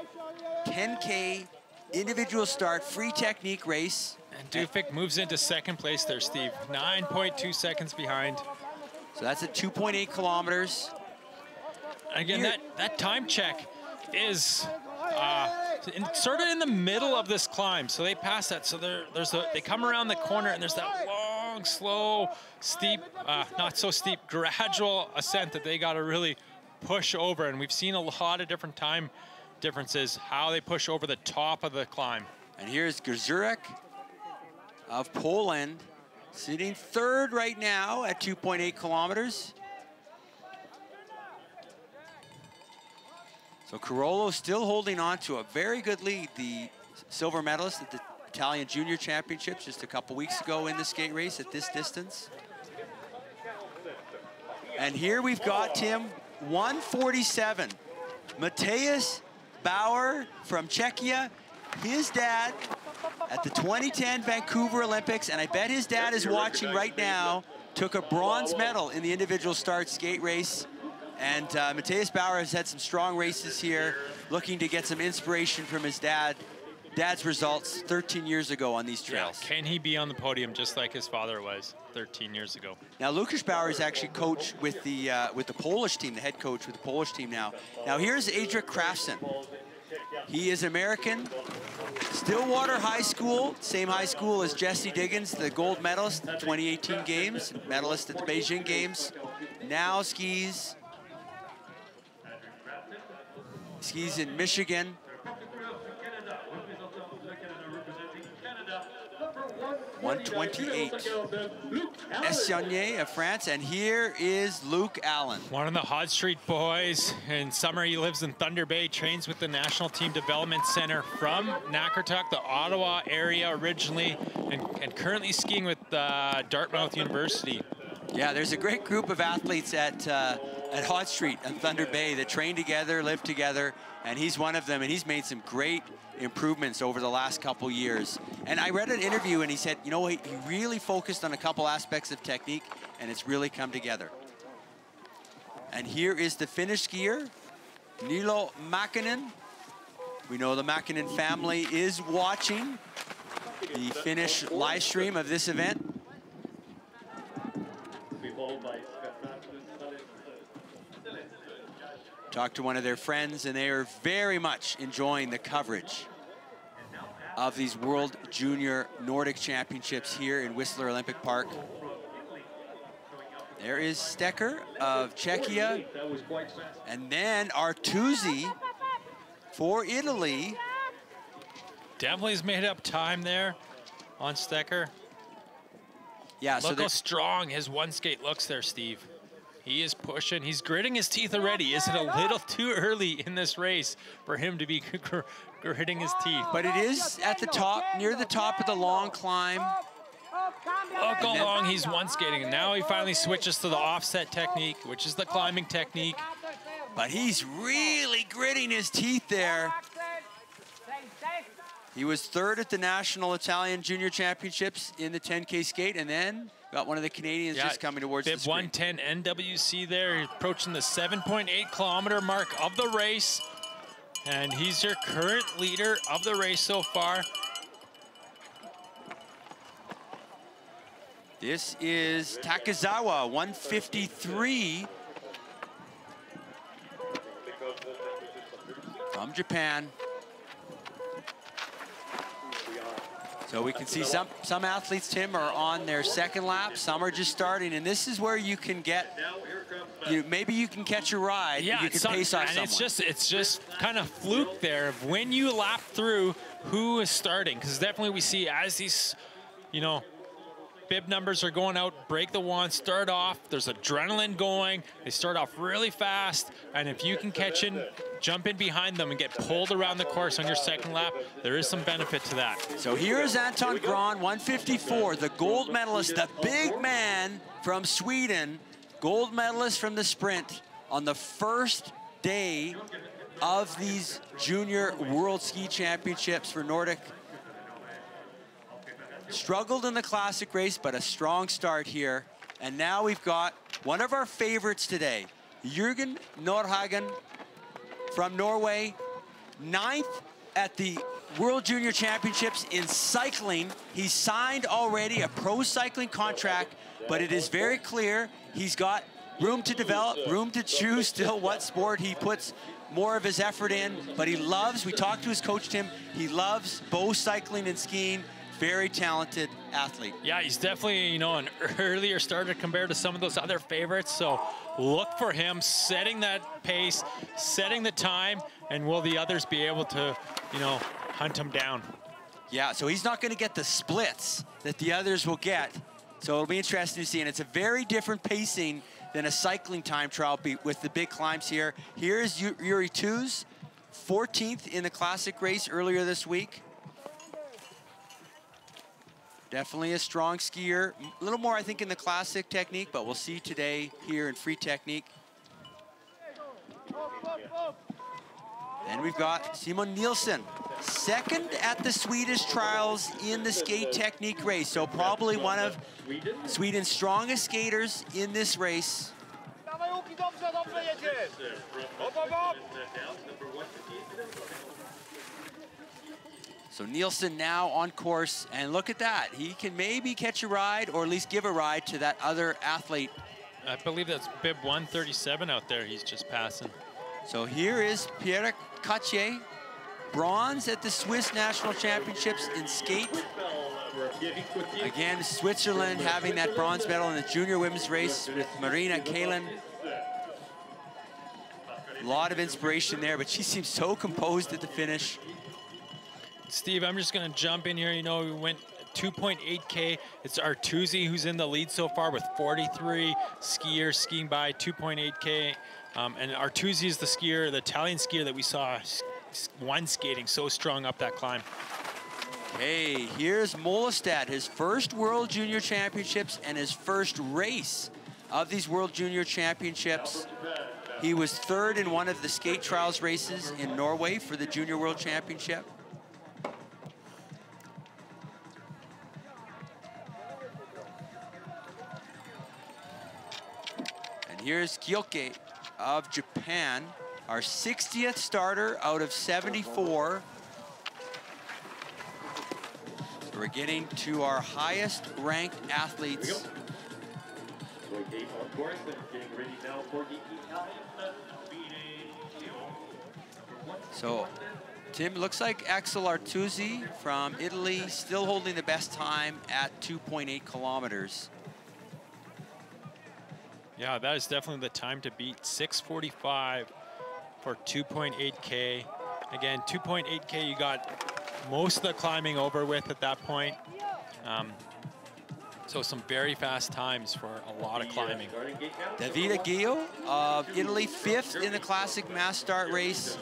ten K individual start free technique race. And Dufik moves into second place there, Steve. nine point two seconds behind. So that's at two point eight kilometers. Again, that, that time check is uh, in, sort of in the middle of this climb. So they pass that. So there's a, they come around the corner, and there's that long, slow, steep, uh, not so steep, gradual ascent that they got to really push over. And we've seen a lot of different time differences, how they push over the top of the climb. And here's Grzurek of Poland, sitting third right now at two point eight kilometers. So Carollo still holding on to a very good lead. The silver medalist at the Italian Junior Championships just a couple weeks ago in the skate race at this distance. And here we've got, Tim, one forty-seven. Mateusz Bauer from Czechia, his dad at the twenty ten Vancouver Olympics, and I bet his dad is watching right now, took a bronze medal in the individual start skate race. And uh, Mateusz Bauer has had some strong races here, looking to get some inspiration from his dad. Dad's results thirteen years ago on these trails. Yeah, can he be on the podium just like his father was thirteen years ago? Now, Lukasz Bauer is actually coach with the uh, with the Polish team, the head coach with the Polish team now. Now, here's Adric Krafson. He is American, Stillwater High School, same high school as Jesse Diggins, the gold medalist at the twenty eighteen Games, medalist at the Beijing Games. Now skis. Skis in Michigan. one twenty-eight. Essonnier of France, and here is Luke Allen. One of the Hod Street boys. In summer, he lives in Thunder Bay, trains with the National Team Development Center from Nakertuck, the Ottawa area originally, and, and currently skiing with uh, Dartmouth University. Yeah, there's a great group of athletes at uh, at Hod Street and Thunder Bay that train together, live together, and he's one of them, and he's made some great improvements over the last couple years. And I read an interview, and he said, you know, he, he really focused on a couple aspects of technique, and it's really come together. And here is the Finnish skier, Niilo Mäkinen. We know the Mäkinen family is watching the Finnish live stream of this event. Talked to one of their friends, and they are very much enjoying the coverage. of these World Junior Nordic Championships here in Whistler Olympic Park. There is Stecker of Czechia, and then Artusi for Italy. Definitely has made up time there on Stecker. Yeah, look so how strong his one skate looks there, Steve. He is pushing, he's gritting his teeth already. Is it a little too early in this race for him to be gritting his teeth? But it is at the top, near the top of the long climb. Look how long he's one skating. And now he finally switches to the offset technique, which is the climbing technique. But he's really gritting his teeth there. He was third at the National Italian Junior Championships in the ten K skate, and then got one of the Canadians yeah, just coming towards the screen. one ten N W C there, approaching the seven point eight kilometer mark of the race. And he's your current leader of the race so far. This is Takazawa, one fifty-three from Japan. So we can see some, some athletes, Tim, are on their second lap, some are just starting, and this is where you can get, you, maybe you can catch a ride, yeah, you can some, pace off and someone. It's just, it's just kind of fluke there of when you lap through who is starting, because definitely we see as these, you know, bib numbers are going out, break the one, start off, there's adrenaline going, they start off really fast, and if you can catch in, jump in behind them and get pulled around the course on your second lap, there is some benefit to that. So here is Anton Gran, one fifty-four, the gold medalist, the big man from Sweden, gold medalist from the sprint on the first day of these Junior World Ski Championships for Nordic. Struggled in the classic race, but a strong start here. And now we've got one of our favorites today, Jørgen Nordhagen from Norway, ninth at the World Junior Championships in cycling. He's signed already a pro cycling contract, but it is very clear he's got room to develop, room to choose still what sport he puts more of his effort in. But he loves, we talked to his coach, Tim, he loves both cycling and skiing. Very talented athlete. Yeah, he's definitely, you know, an earlier starter compared to some of those other favorites. So look for him setting that pace, setting the time, and will the others be able to, you know, hunt him down? Yeah, so he's not going to get the splits that the others will get. So it'll be interesting to see. And it's a very different pacing than a cycling time trial with the big climbs here. Here is Yuri Tooze, fourteenth in the classic race earlier this week. Definitely a strong skier. A little more, I think, in the classic technique, but we'll see today here in free technique. Then we've got Simon Nielsen, second at the Swedish trials in the skate technique race. So probably one of Sweden's strongest skaters in this race. So Nielsen now on course, and look at that. He can maybe catch a ride or at least give a ride to that other athlete. I believe that's bib one thirty-seven out there he's just passing. So here is Pierre Caccier, bronze at the Swiss National Championships in skate. Again, Switzerland having that bronze medal in the junior women's race with Marina Kalin. A lot of inspiration there, but she seems so composed at the finish. Steve, I'm just going to jump in here. You know, we went two point eight K. It's Artusi who's in the lead so far with forty-three skiers skiing by two point eight K. Um, and Artusi is the skier, the Italian skier that we saw one skating so strong up that climb. Hey, here's Molestad, his first World Junior Championships and his first race of these World Junior Championships. He was third in one of the skate trials races in Norway for the Junior World Championship. Here's Kyoke of Japan, our sixtieth starter out of seventy-four. So we're getting to our highest ranked athletes. So Tim, looks like Axel Artusi from Italy still holding the best time at two point eight kilometers. Yeah, that is definitely the time to beat, six forty-five for two point eight K. Again, two point eight K, you got most of the climbing over with at that point. Um, so some very fast times for a lot of climbing. Davide Ghio of Italy, fifth in the classic mass start race.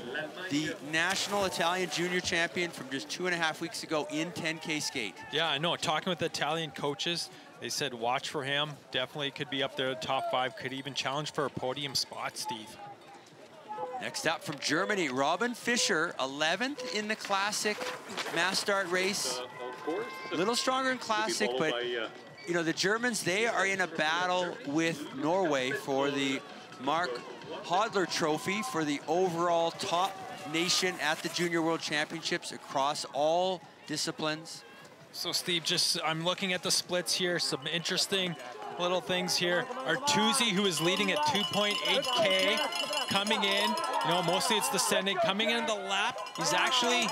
The national Italian junior champion from just two and a half weeks ago in ten K skate. Yeah, I know, talking with the Italian coaches, they said watch for him. Definitely could be up there, top five, could even challenge for a podium spot, Steve. Next up from Germany, Robin Fischer, eleventh in the classic mass start race. A little stronger in classic, but you know, the Germans, they are in a battle with Norway for the Mark Hodler Trophy for the overall top nation at the Junior World Championships across all disciplines. So Steve, just I'm looking at the splits here, some interesting little things here. Artusi, who is leading at two point eight K, coming in, you know, mostly it's the sending, coming in the lap. He's actually,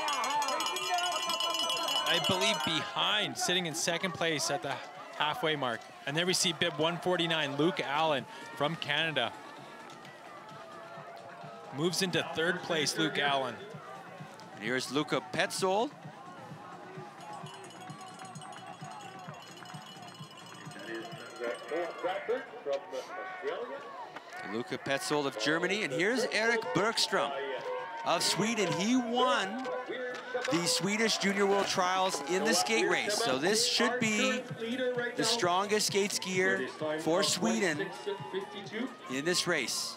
I believe, behind, sitting in second place at the halfway mark. And there we see bib one forty-nine, Luke Allen from Canada. Moves into third place, Luke Allen. And here's Luca Petzold. Bradford from Australia. Luca Petzold of Germany, and here's Erik Bergström of Sweden. He won the Swedish Junior World Trials in the skate race, so this should be the strongest skate skier for Sweden in this race.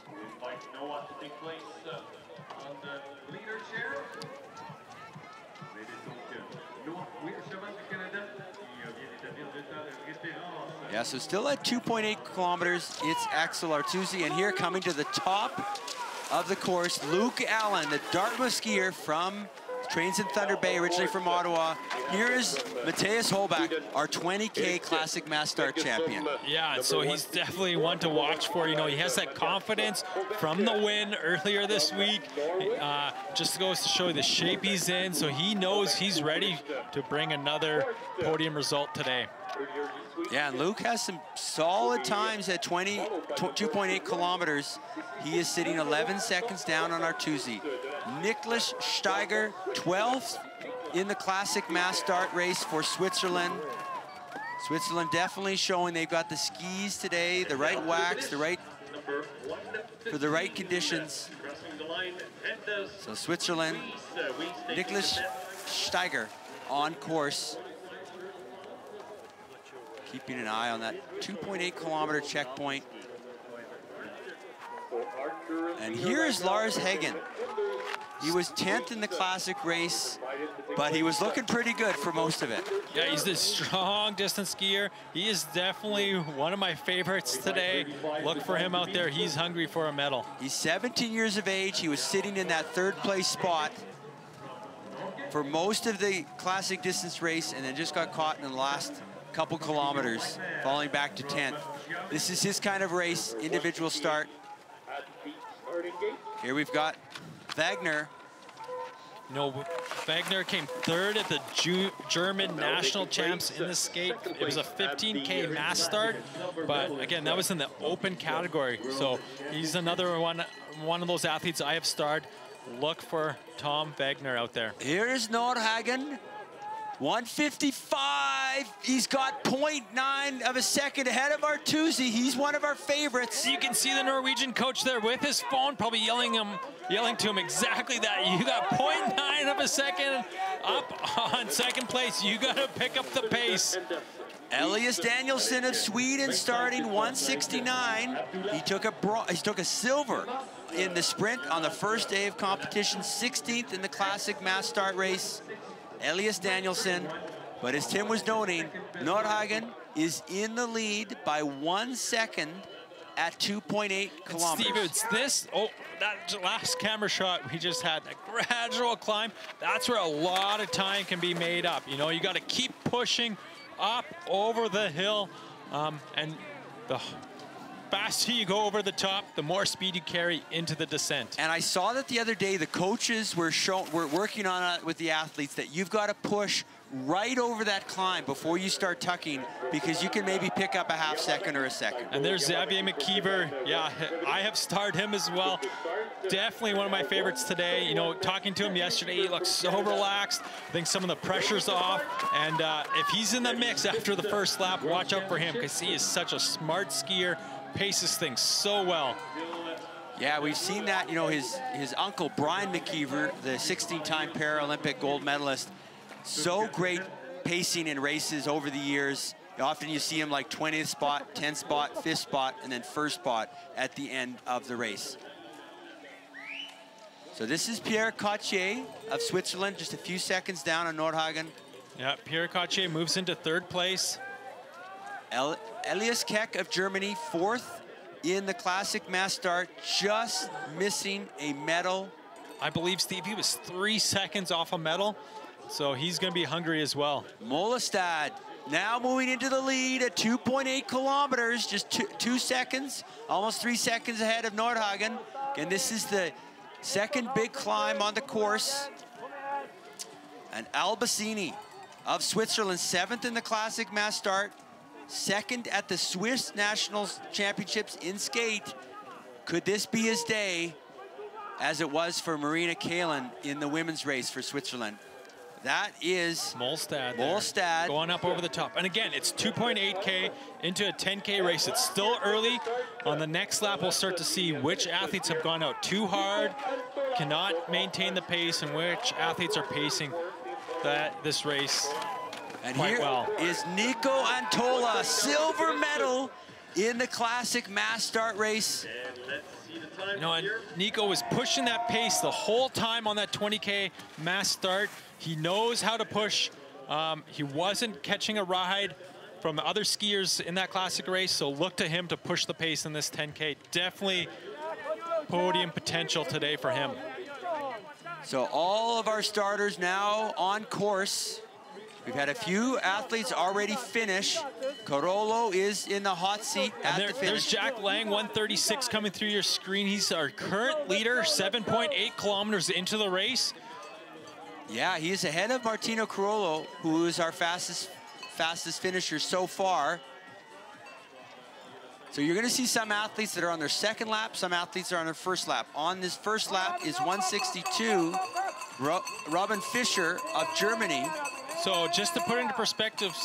Yeah, so still at two point eight kilometers, it's Axel Artusi, and here coming to the top of the course, Luke Allen, the Dartmouth skier from trains in Thunder Bay, originally from Ottawa. Here is Mathias Holebakk, our twenty K Classic Mass Start champion. Yeah, so he's definitely one to watch for. You know, he has that confidence from the win earlier this week. Uh, just goes to show you the shape he's in, so he knows he's ready to bring another podium result today. Yeah, and Luke has some solid times at two point eight kilometers. He is sitting eleven seconds down on Artusi. Niklas Steiger, twelfth in the classic mass start race for Switzerland. Switzerland definitely showing they've got the skis today, the right wax, the right for the right conditions. So Switzerland, Niklas Steiger on course. Keeping an eye on that two point eight kilometer checkpoint. And here is Lars Hagen. He was tenth in the classic race, but he was looking pretty good for most of it. Yeah, he's a strong distance skier. He is definitely one of my favorites today. Look for him out there. He's hungry for a medal. He's seventeen years of age. He was sitting in that third place spot for most of the classic distance race, and then just got caught in the last couple kilometers, falling back to tenth. This is his kind of race, individual start. Here we've got Wagner. You know, Wagner came third at the Ju German National Champs in the skate. It was a fifteen K mass start, but again, that was in the open category. So he's another one, one of those athletes I have starred. Look for Tom Wagner out there. Here is Nordhagen. one fifty-five, he's got point nine of a second ahead of Artusi. He's one of our favorites. You can see the Norwegian coach there with his phone, probably yelling him, yelling to him exactly that. You got point nine of a second up on second place. You gotta pick up the pace. Elias Danielsson of Sweden starting one sixty-nine. He took a bro he took a silver in the sprint on the first day of competition, sixteenth in the classic mass start race. Elias Danielsson, but as Tim was noting, Nordhagen is in the lead by one second at two point eight kilometers. Steve, it's this, oh, that last camera shot we just had, a gradual climb. That's where a lot of time can be made up. You know, you gotta keep pushing up over the hill, um, and the faster you go over the top, the more speed you carry into the descent. And I saw that the other day, the coaches were, show, were working on it with the athletes that you've got to push right over that climb before you start tucking, because you can maybe pick up a half second or a second. And there's Xavier McKeever. Yeah, I have starred him as well. Definitely one of my favorites today. You know, talking to him yesterday, he looks so relaxed. I think some of the pressure's off. And uh, if he's in the mix after the first lap, watch out for him, because he is such a smart skier, paces things so well. Yeah, we've seen that. You know, his, his uncle, Brian McKeever, the sixteen-time Paralympic gold medalist, so great pacing in races over the years. Often you see him like twentieth spot, tenth spot, fifth spot, and then first spot at the end of the race. So this is Pierre Gauthier of Switzerland, just a few seconds down on Nordhagen. Yeah, Pierre Gauthier moves into third place. El Elias Keck of Germany, fourth in the classic mass start, just missing a medal. I believe, Steve, he was three seconds off a medal. So he's going to be hungry as well. Molestad now moving into the lead at two point eight kilometers, just two, two seconds, almost three seconds ahead of Nordhagen. And this is the second big climb on the course. And Albacini of Switzerland, seventh in the classic mass start, second at the Swiss National Championships in skate. Could this be his day, as it was for Marina Kalin in the women's race for Switzerland? That is Molstad, Molstad going up over the top. And again, it's two point eight K into a ten K race. It's still early. On the next lap, we'll start to see which athletes have gone out too hard, cannot maintain the pace, and which athletes are pacing that this race and quite here well. Is Niko Anttola, silver medal in the classic mass start race. You know, and Niko was pushing that pace the whole time on that twenty K mass start. He knows how to push. Um, he wasn't catching a ride from other skiers in that classic race, so look to him to push the pace in this ten K. Definitely podium potential today for him. So all of our starters now on course. We've had a few athletes already finish. Carollo is in the hot seat at there, the finish. There's Jack Lang, one thirty-six, coming through your screen. He's our current leader, seven point eight kilometers into the race. Yeah, he's ahead of Martino Carollo, who is our fastest fastest finisher so far. So you're going to see some athletes that are on their second lap, some athletes are on their first lap. On this first lap is one sixty-two, Ro Robin Fischer of Germany. So just to put into perspective,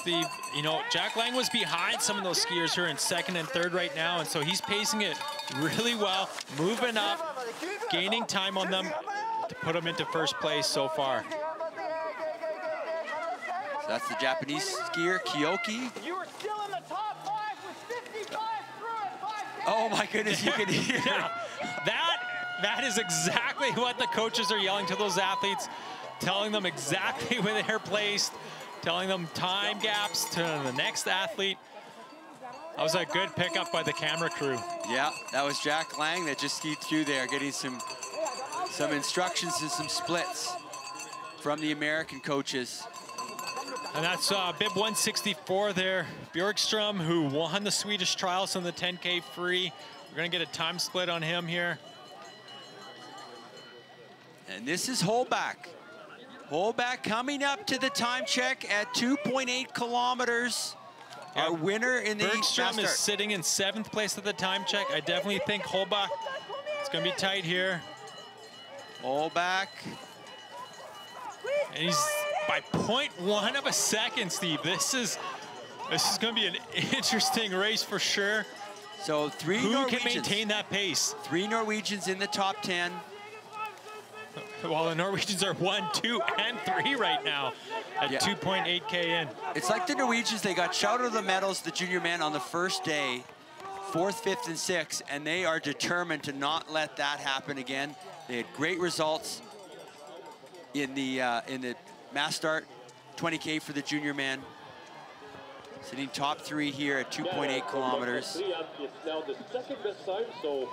Steve, you know, Jack Lang was behind some of those skiers who are in second and third right now, and so he's pacing it really well, moving up, gaining time on them to put him into first place so far. So that's the Japanese skier, Kyoki. You were still in the top five with fifty-five through. Oh my goodness, you can hear. Yeah. That, that is exactly what the coaches are yelling to those athletes, telling them exactly where they're placed, telling them time gaps to the next athlete. That was a good pickup by the camera crew. Yeah, that was Jack Lang that just skied through there, getting some Some instructions and some splits from the American coaches. And that's uh, bib one sixty-four there. Bjorkström, who won the Swedish trials in the ten K free. We're going to get a time split on him here. And this is Holebakk. Holebakk coming up to the time check at two point eight kilometers. Yeah. Our winner in the Bjorkström is sitting in seventh place at the time check. I definitely think Holebakk is going to be tight here. Holebakk. And he's by point one of a second, Steve. This is this is going to be an interesting race for sure. So three Who Norwegians. Who can maintain that pace? Three Norwegians in the top ten. While the Norwegians are one, two, and three right now at yeah. two point eight K in. It's like the Norwegians, they got shouted of the medals, the junior men, on the first day, fourth, fifth, and sixth, and they are determined to not let that happen again. They had great results in the uh, in the mass start, twenty K for the junior man. Sitting top three here at two point eight kilometers.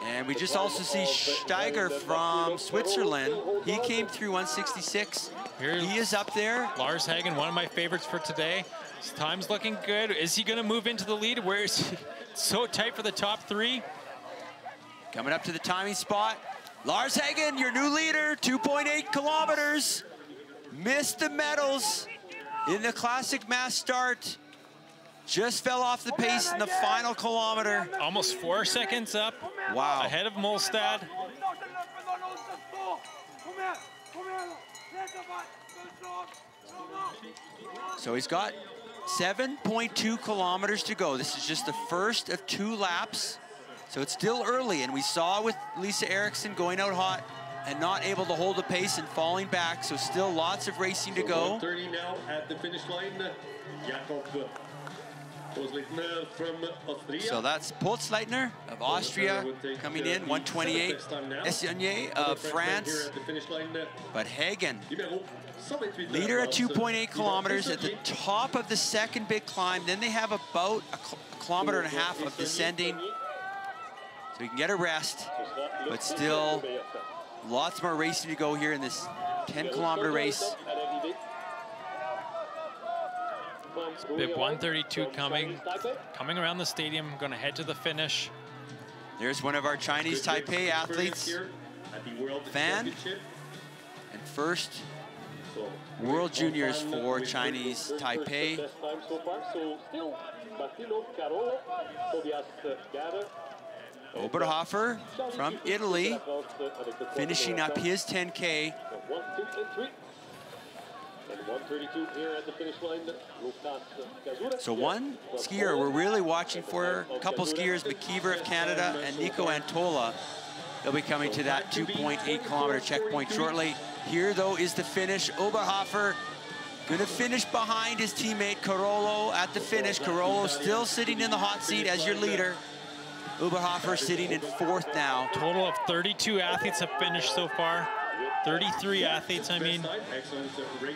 And we just also see Steiger from Switzerland. He came through one sixty-six. Here, he is up there. Lars Hagen, one of my favorites for today. His time's looking good. Is he going to move into the lead? Where is he? so tight for the top three. Coming up to the timing spot. Lars Hagen, your new leader, two point eight kilometers. Missed the medals in the classic mass start. Just fell off the pace in the final kilometer. Almost four seconds up. Wow. Ahead of Molstad. So he's got seven point two kilometers to go. This is just the first of two laps. So it's still early, and we saw with Lisa Eriksson going out hot and not able to hold the pace and falling back. So still lots of racing to go. thirty now at the finish line. Jakob Polsleitner from Austria. So that's Polsleitner of Austria coming in, one twenty-eight. Essonnier of France. But Hagen, leader at two point eight kilometers at the top of the second big climb. Then they have about a kilometer and a half of descending. So we can get a rest, but still lots more racing to go here in this ten kilometer race. Bib one thirty-two coming, coming around the stadium, going to head to the finish. There's one of our Chinese Taipei athletes, Fan, and first World Juniors for Chinese Taipei. Oberhofer from Italy, finishing up his ten K. So one skier we're really watching for, a couple skiers, McKeever of Canada and Niko Anttola. They'll be coming to that two point eight kilometer checkpoint shortly. Here, though, is the finish. Oberhofer going to finish behind his teammate, Carollo, at the finish. Carollo still sitting in the hot seat as your leader. Oberhofer sitting in fourth now. Total of thirty-two athletes have finished so far. thirty-three athletes, I mean.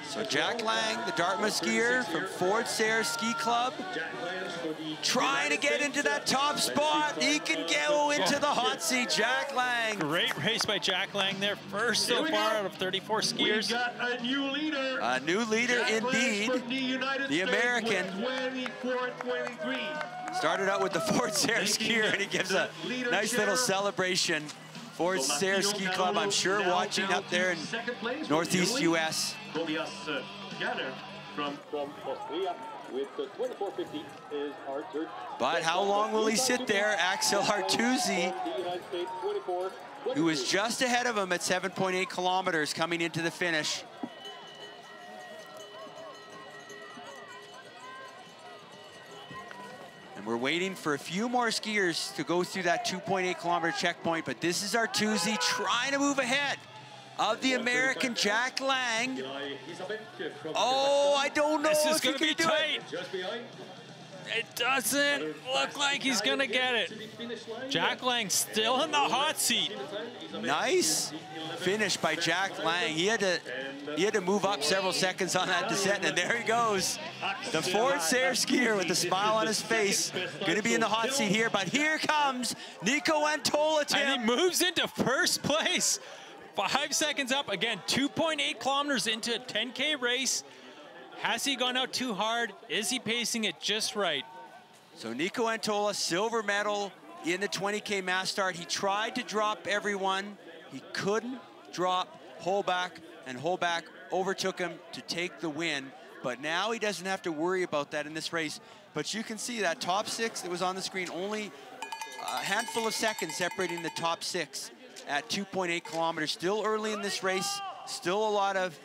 So Jack Lang, the Dartmouth skier from Fort Sayre Ski Club, trying to get into that top spot. He can go into the hot seat, Jack Lang. Great race by Jack Lang there. First so far out of thirty-four skiers. We got a new leader. A new leader indeed. The American. Started out with the Fort Sayre skier, and he gives a nice little celebration. Fort Sayre Ski Club, I'm sure, watching up there in Northeast U S. But how long will he sit there? Axel Artusi, who is just ahead of him at seven point eight kilometers coming into the finish. And we're waiting for a few more skiers to go through that two point eight kilometer checkpoint, but this is Artusi trying to move ahead of the American Jack Lang. Oh, I don't know if he can do it. This is going to be tight. It doesn't look like he's going to get it. Jack Lang still in the hot seat. Nice finish by Jack Lang. He had to he had to move up several seconds on that descent, and there he goes. The Fort Sayre skier with a smile on his face. Going to be in the hot seat here, but here comes Niko Anttola. And he moves into first place. Five seconds up. Again, two point eight kilometers into a ten K race. Has he gone out too hard? Is he pacing it just right? So Niko Anttola, silver medal in the twenty K mass start. He tried to drop everyone. He couldn't drop Holebakk, and Holebakk overtook him to take the win. But now he doesn't have to worry about that in this race. But you can see that top six that was on the screen, only a handful of seconds separating the top six at two point eight kilometers. Still early in this race, still a lot of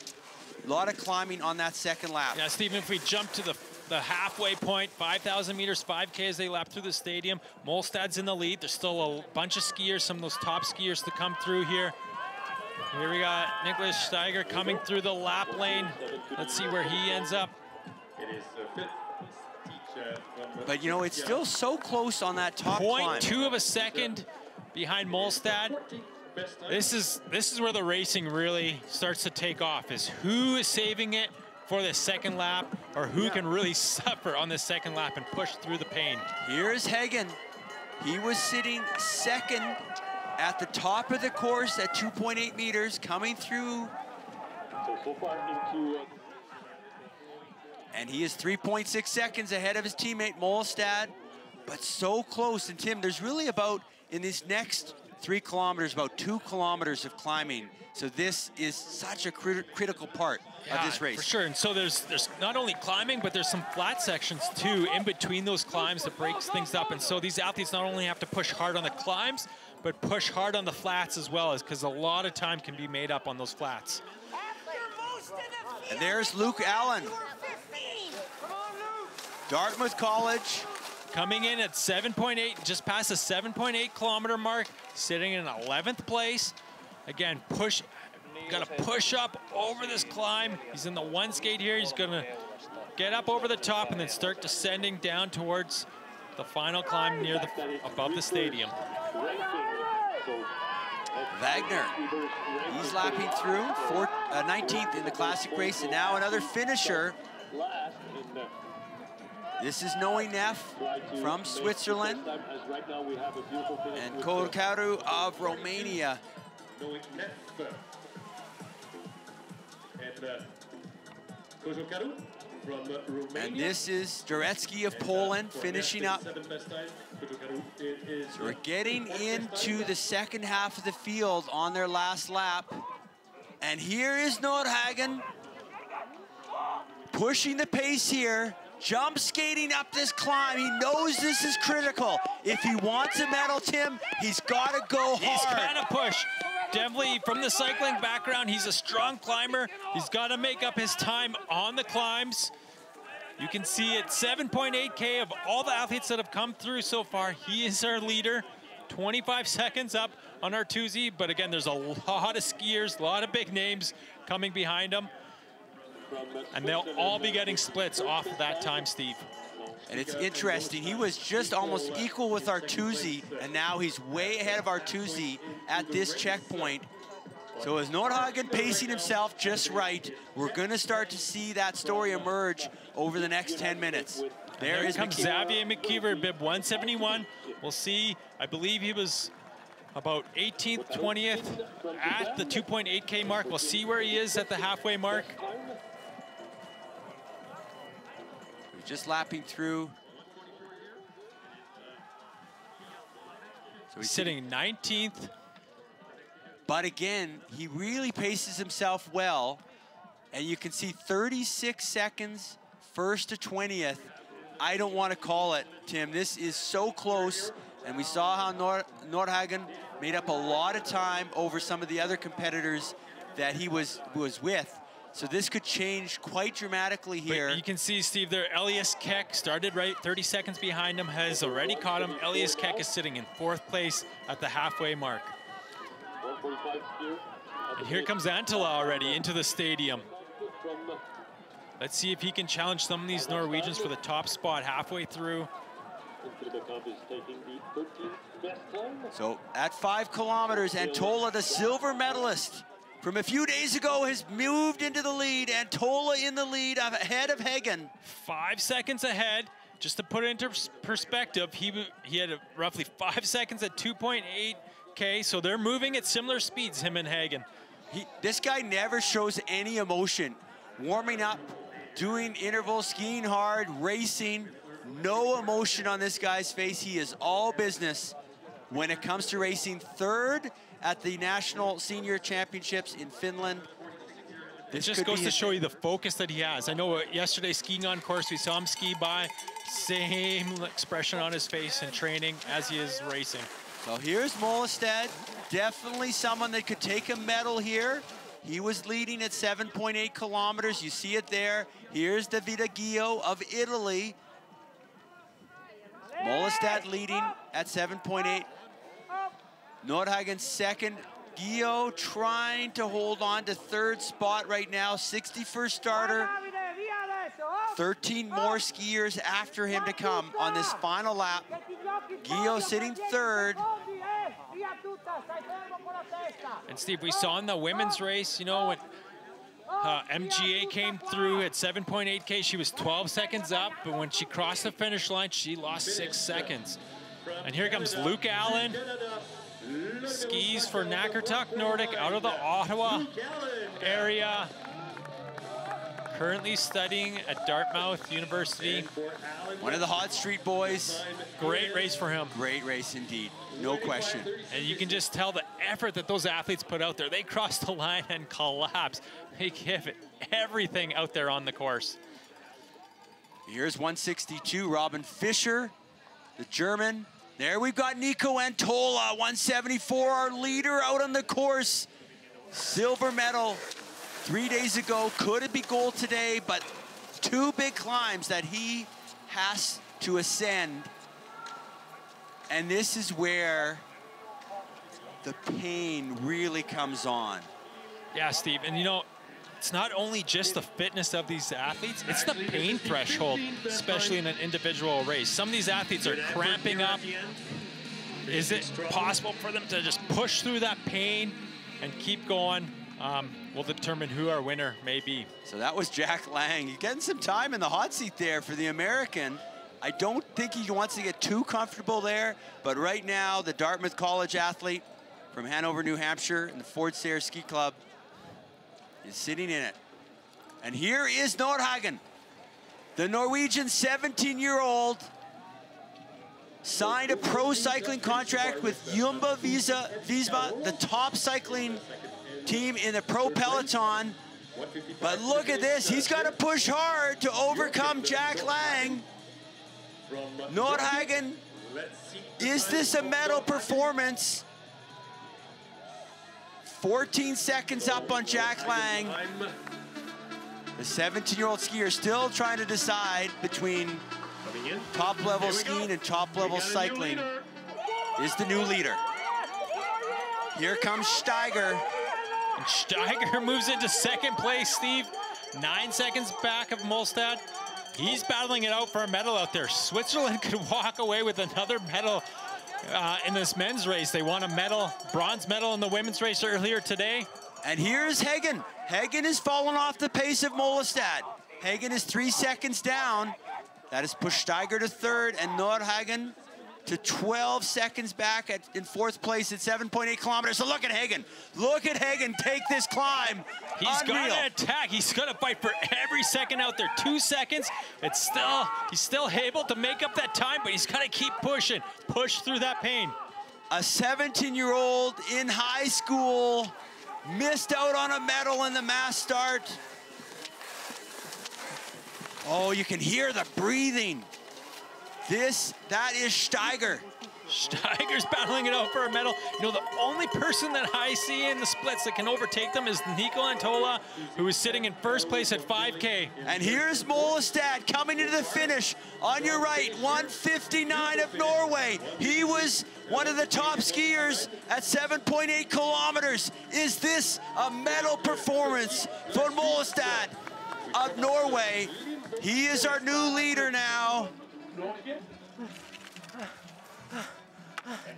A lot of climbing on that second lap. Yeah, Stephen, if we jump to the, the halfway point, five thousand meters, five K as they lap through the stadium. Molstad's in the lead. There's still a bunch of skiers, some of those top skiers to come through here. Here we got Niklas Steiger coming through the lap lane. Let's see where he ends up. But, you know, it's still so close on that top climb. point two of a second behind Molstad. This is this is where the racing really starts to take off, is who is saving it for the second lap, or who yeah. can really suffer on the second lap and push through the pain. Here's Hagen. He was sitting second at the top of the course at two point eight meters, coming through. And he is three point six seconds ahead of his teammate Molstad. but so close. And Tim, there's really about, in this next three kilometers, about two kilometers of climbing. So this is such a crit critical part yeah, of this race. For sure, and so there's there's not only climbing, but there's some flat sections too in between those climbs that breaks things up. And so these athletes not only have to push hard on the climbs, but push hard on the flats as well, as because a lot of time can be made up on those flats. And there's Luke Allen. Dartmouth College. Coming in at seven point eight, just past the seven point eight kilometer mark, sitting in eleventh place. Again, push, gotta push up over this climb. He's in the one skate here. He's gonna get up over the top and then start descending down towards the final climb near the, above the stadium. Wagner, he's lapping through, four, uh, nineteenth in the classic race, and now another finisher. This is Noe Neff from Switzerland and Kodokaru of Romania. And this is Jarecki of Poland finishing up. So we're getting into the second half of the field on their last lap. And here is Nordhagen pushing the pace here, jump skating up this climb. He knows this is critical. If he wants a medal, Tim, he's gotta go hard. He's gotta push. Definitely from the cycling background, he's a strong climber. He's gotta make up his time on the climbs. You can see it, seven point eight K of all the athletes that have come through so far, he is our leader. twenty-five seconds up on Artusi, but again, there's a lot of skiers, a lot of big names coming behind him. And they'll all be getting splits off that time, Steve. And it's interesting, he was just almost equal with Artusi, and now he's way ahead of Artusi at this checkpoint. So as Nordhagen pacing himself just right, we're gonna start to see that story emerge over the next ten minutes. There, there is comes Xavier McKeever, bib one seventy-one. We'll see, I believe he was about eighteenth, twentieth at the two point eight K mark. We'll see where he is at the halfway mark. Just lapping through. So he's sitting nineteenth. But again, he really paces himself well. And you can see thirty-six seconds, first to twentieth. I don't want to call it, Tim. This is so close. And we saw how Nord Nordhagen made up a lot of time over some of the other competitors that he was, was with. So this could change quite dramatically here. But you can see, Steve, there, Elias Keck started right thirty seconds behind him, has already caught him. Elias Keck is sitting in fourth place at the halfway mark. And here comes Anttola already into the stadium. Let's see if he can challenge some of these Norwegians for the top spot halfway through. So at five kilometers, Anttola, the silver medalist from a few days ago, has moved into the lead. Anttola in the lead ahead of Hagen. Five seconds ahead. Just to put it into perspective, he, he had a, roughly five seconds at two point eight K, so they're moving at similar speeds, him and Hagen. He, this guy never shows any emotion. Warming up, doing interval, skiing hard, racing. No emotion on this guy's face. He is all business when it comes to racing. Third at the National Senior Championships in Finland. This it just goes to show you the focus that he has. I know yesterday skiing on course, we saw him ski by, same expression on his face in training as he is racing. So here's Molested, definitely someone that could take a medal here. He was leading at seven point eight kilometers, you see it there. Here's Davide Gio of Italy. Molested leading at seven point eight. Nordhagen second, Gio trying to hold on to third spot right now, sixty-first starter. thirteen more skiers after him to come on this final lap. Gio sitting third. And Steve, we saw in the women's race, you know, when uh, M G A came through at seven point eight K, she was twelve seconds up, but when she crossed the finish line, she lost six seconds. And here comes Luke Allen. Skis for Nakertuck Nordic out of the Ottawa area. currently studying at Dartmouth University. One of the hot street boys. Great race for him. Great race indeed, no question. And you can just tell the effort that those athletes put out there. They cross the line and collapse. They give it everything out there on the course. Here's one sixty-two, Robin Fischer, the German. There we've got Niko Anttola, one seventy-four, our leader out on the course. Silver medal three days ago. Could it be gold today? But two big climbs that he has to ascend. And this is where the pain really comes on. Yeah, Steve, and you know, it's not only just the fitness of these athletes, it's the pain threshold, especially in an individual race. Some of these athletes are cramping up. Is it possible for them to just push through that pain and keep going? Um, we'll determine who our winner may be. So that was Jack Lang. He's getting some time in the hot seat there for the American. I don't think he wants to get too comfortable there, but right now, the Dartmouth College athlete from Hanover, New Hampshire, in the Ford Sayre Ski Club, is sitting in it. And here is Nordhagen, the Norwegian seventeen-year-old, signed a pro cycling contract with Jumbo Visma, the top cycling team in the pro peloton. But look at this, he's got to push hard to overcome Jack Lang. Nordhagen, is this a medal performance? fourteen seconds up on Jack Lang. The seventeen-year-old skier still trying to decide between top-level skiing and top-level cycling. Is the new leader. Here comes Steiger. And Steiger moves into second place, Steve. Nine seconds back of Molstad. He's battling it out for a medal out there. Switzerland could walk away with another medal. Uh, in this men's race, they won a medal, bronze medal in the women's race earlier today. And here's Hagen. Hagen is falling off the pace of Molestad. Hagen is three seconds down. That has pushed Steiger to third and Nordhagen to twelve seconds back at, in fourth place at seven point eight kilometers. So look at Hagen. Look at Hagen take this climb. He's got to attack. He's going to fight for every second out there. Two seconds. It's still, he's still able to make up that time, but he's got to keep pushing. Push through that pain. A seventeen-year-old in high school missed out on a medal in the mass start. Oh, you can hear the breathing. This, that is Steiger. Steiger's battling it out for a medal. You know, the only person that I see in the splits that can overtake them is Niko Anttola, who is sitting in first place at five K. And here's Molestad coming into the finish. On your right, one fifty-nine of Norway. He was one of the top skiers at seven point eight kilometers. Is this a medal performance for Molestad of Norway? He is our new leader now.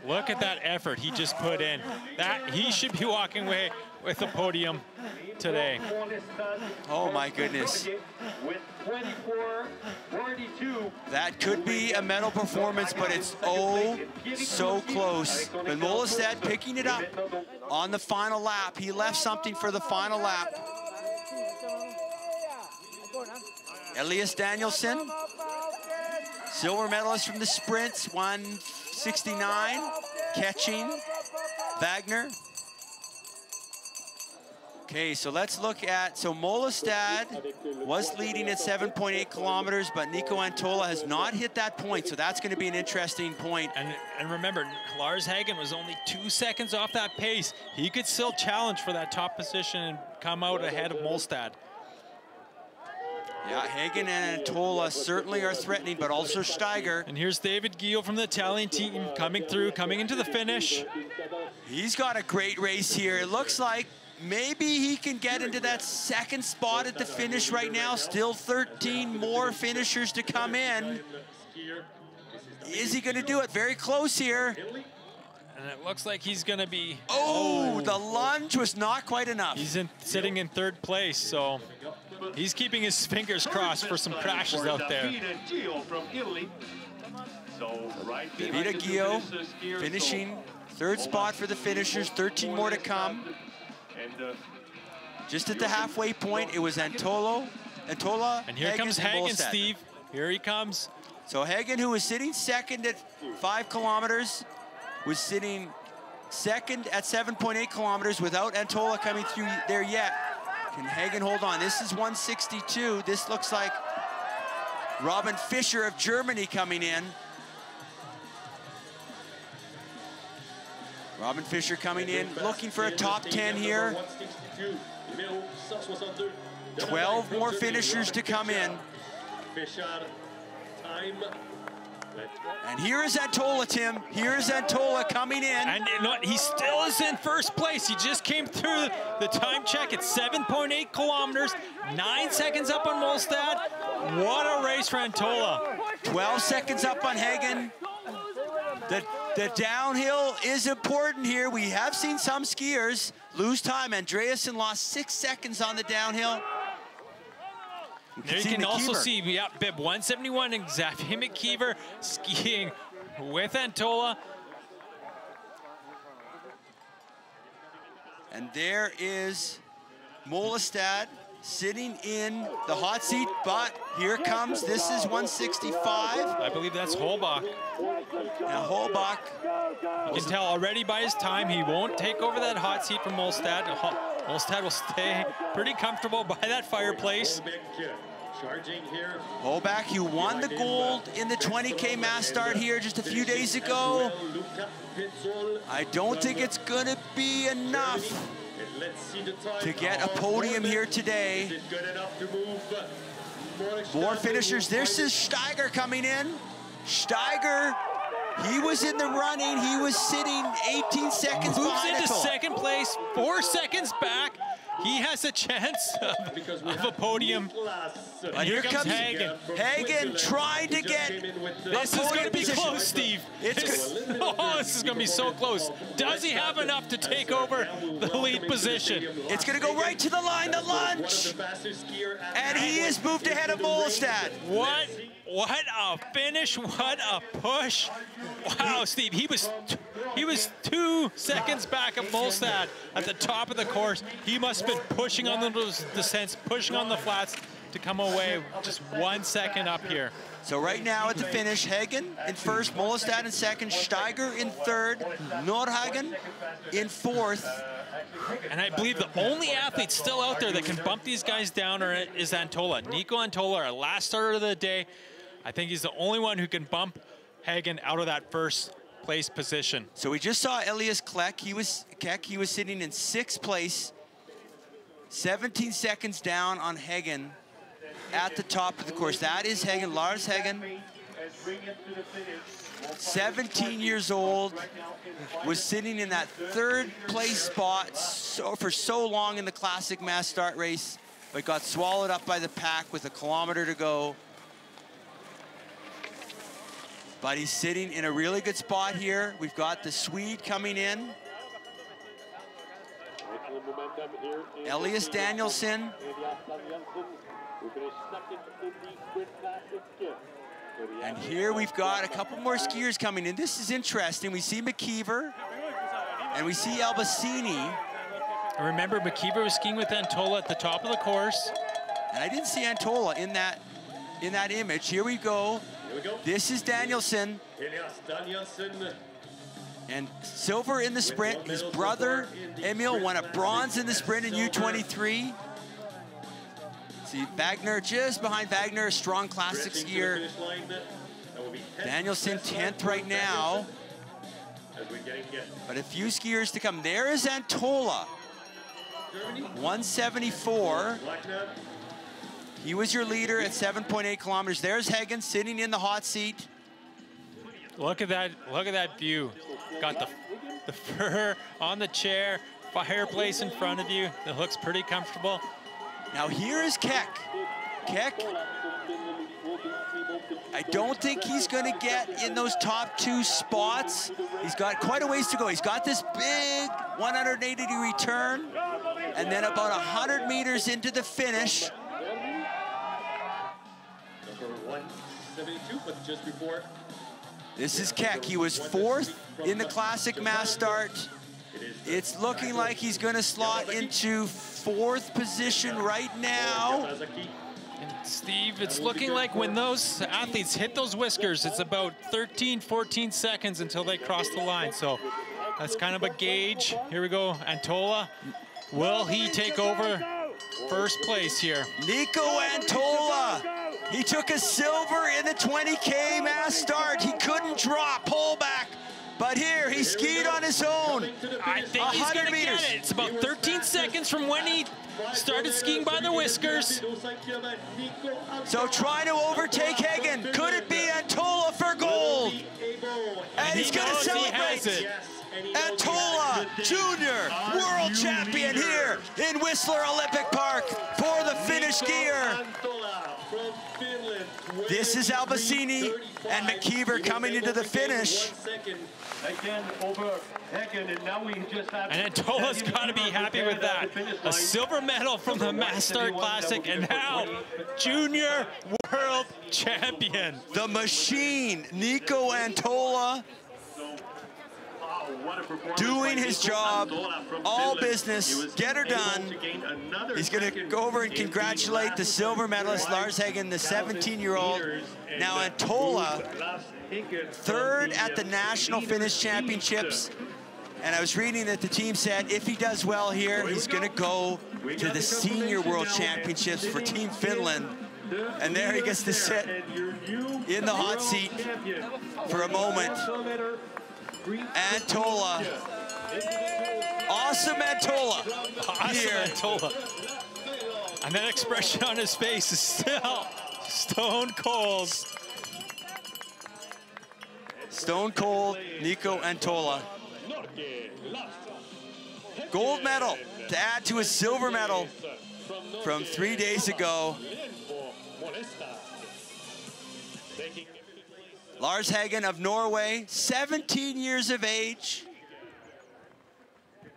Look at that effort he just put in. That he should be walking away with the podium today. Oh my goodness. That could be a medal performance, but it's oh so close. But Molestad picking it up on the final lap. He left something for the final lap. Elias Danielsen, silver medalist from the sprints, one sixty-nine, catching Wagner. Okay, so let's look at, so Molestad was leading at seven point eight kilometers, but Niko Anttola has not hit that point, so that's gonna be an interesting point. And, and remember, Lars Hagen was only two seconds off that pace. He could still challenge for that top position and come out ahead of Molestad. Yeah, Hagen and Anttola certainly are threatening, but also Steiger. And here's David Giel from the Italian team coming through, coming into the finish. He's got a great race here. It looks like maybe he can get into that second spot at the finish right now. Still thirteen more finishers to come in. Is he going to do it? Very close here. And it looks like he's going to be... Oh, oh, the lunge was not quite enough. He's in, sitting in third place, so... He's keeping his fingers crossed for some crashes out there. Davida Gio finishing third spot for the finishers, thirteen more to come. Just at the halfway point, it was Anttola Anttola, and here Hagen, comes Hagen, Steve. Here he comes. So Hagen, who was sitting second at five kilometers, was sitting second at seven point eight kilometers without Anttola coming through there yet. Can Hagen hold on? This is one sixty-two. This looks like Robin Fischer of Germany coming in. Robin Fischer coming in, looking for a top ten here. twelve more finishers to come in. And here is Anttola, Tim. Here is Anttola coming in. And he still is in first place. He just came through the time check at seven point eight kilometers, nine seconds up on Molstad. What a race for Anttola. twelve seconds up on Hagen. The, the downhill is important here. We have seen some skiers lose time. Andreassen lost six seconds on the downhill. You can, there you can also see, yeah, bib one seventy-one and Xavier McKeever skiing with Anttola. And there is Molestad sitting in the hot seat, but here comes, this is one sixty-five. I believe that's Holebakk. Now Holebakk, you can tell already by his time, he won't take over that hot seat from Molstad. Molstad will stay pretty comfortable by that fireplace. Holebakk, who won the gold in the twenty K mass start here just a few days ago. I don't think it's gonna be enough to get a podium here today. More finishers. This is Stecker coming in. Stecker, he was in the running. He was sitting eighteen seconds moves behind. Moves into second place, four seconds back. He has a chance of, of a podium. And here, here comes Hagen. Hagen trying to get this is going to be position. Close, Steve. It's this, oh, this is going to be so close. Does he have enough to take over the lead position? It's going to go right to the line, the lunge. And he is moved ahead of Molstad. What? What a finish, what a push. Wow, Steve, he was he was two seconds back of Molstad at the top of the course. He must have been pushing on those descents, pushing on the flats to come away just one second up here. So right now at the finish, Hagen in first, Molstad in second, Stecker in third, Nordhagen in fourth. And I believe the only athlete still out there that can bump these guys down is Anttola. Niko Anttola, our last starter of the day. I think he's the only one who can bump Hagen out of that first place position. So we just saw Elias Kleck. He was Keck. He was sitting in sixth place, seventeen seconds down on Hagen at the top of the course. That is Hagen, Lars Hagen. seventeen years old, was sitting in that third place spot so, for so long in the classic mass start race, but got swallowed up by the pack with a kilometer to go. But he's sitting in a really good spot here. We've got the Swede coming in. Elias Danielsson. And here we've got a couple more skiers coming in. This is interesting. We see McKeever, and we see Albacini. I remember McKeever was skiing with Anttola at the top of the course. And I didn't see Anttola in that, in that image. Here we go. Here we go. This is Danielsson. And silver in the sprint. His brother, Emil, won a bronze in the sprint in U twenty-three. See Wagner, just behind Wagner, strong classic skier. Danielsson tenth right now. But a few skiers to come. There is Anttola, one seventy-four. He was your leader at seven point eight kilometers. There's Hagen sitting in the hot seat. Look at that, look at that view. Got the, the fur on the chair, fireplace in front of you. It looks pretty comfortable. Now here is Keck. Keck, I don't think he's going to get in those top two spots. He's got quite a ways to go. He's got this big one eighty degree turn, and then about one hundred meters into the finish. This is Keck. He was fourth in the classic mass start. It's looking like he's going to slot into fourth position right now. Steve, it's looking like when those athletes hit those whiskers, it's about thirteen, fourteen seconds until they cross the line. So that's kind of a gauge. Here we go, Anttola. Will he take over first place here? Niko Anttola. He took a silver in the twenty K mass start. He couldn't drop, pull back. But here, he skied on his own. I think he's gonna get it. It's about thirteen seconds from when he started skiing by the whiskers. So trying to overtake Hagen. Could it be Anttola for gold? And he's gonna celebrate. Anttola, junior world champion here in Whistler Olympic Park for the Finnish skier. This is Albacini and McKeever coming into the finish. And Antola's got to be happy with that. A silver medal from the Mass Start Classic and now junior world champion. The machine, Niko Anttola, doing his job, all business, get her done. He's going to go over and congratulate the silver medalist, Lars Hagen, the seventeen-year-old. Now Anttola, third at the National Finnish Championships. And I was reading that the team said if he does well here, he's going to go to the Senior World Championships for Team Finland. And there he gets to sit in the hot seat for a moment. Anttola, awesome Anttola, awesome here. Anttola. And that expression on his face is still stone cold. Stone cold Niko Anttola. Gold medal to add to his silver medal from three days ago. Lars Hagen of Norway, seventeen years of age.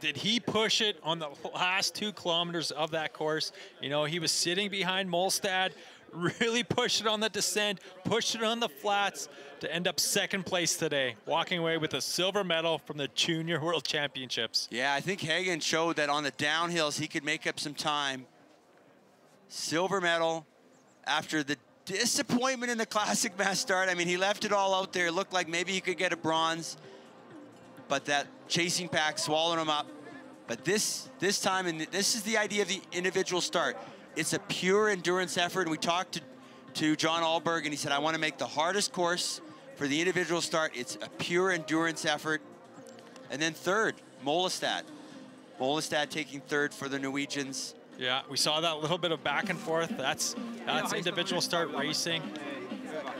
Did he push it on the last two kilometers of that course? You know, he was sitting behind Molstad, really pushed it on the descent, pushed it on the flats to end up second place today, walking away with a silver medal from the Junior World Championships. Yeah, I think Hagen showed that on the downhills he could make up some time. Silver medal after the disappointment in the classic mass start. I mean, he left it all out there. It looked like maybe he could get a bronze, but that chasing pack swallowed him up. But this this time, and this is the idea of the individual start. It's a pure endurance effort. And we talked to, to John Alberg, and he said, I want to make the hardest course for the individual start. It's a pure endurance effort. And then third, Molestad. Molestad taking third for the Norwegians. Yeah, we saw that little bit of back and forth. That's that's individual start racing.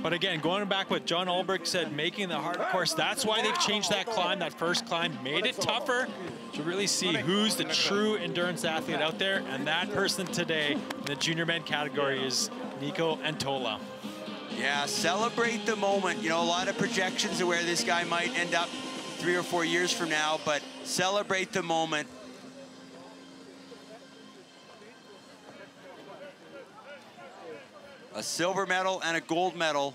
But again, going back what John Alberg said, making the hard course, that's why they've changed that climb, that first climb, made it tougher to really see who's the true endurance athlete out there. And that person today in the junior men category is Niko Anttola. Yeah, celebrate the moment. You know, a lot of projections of where this guy might end up three or four years from now, but celebrate the moment. A silver medal and a gold medal.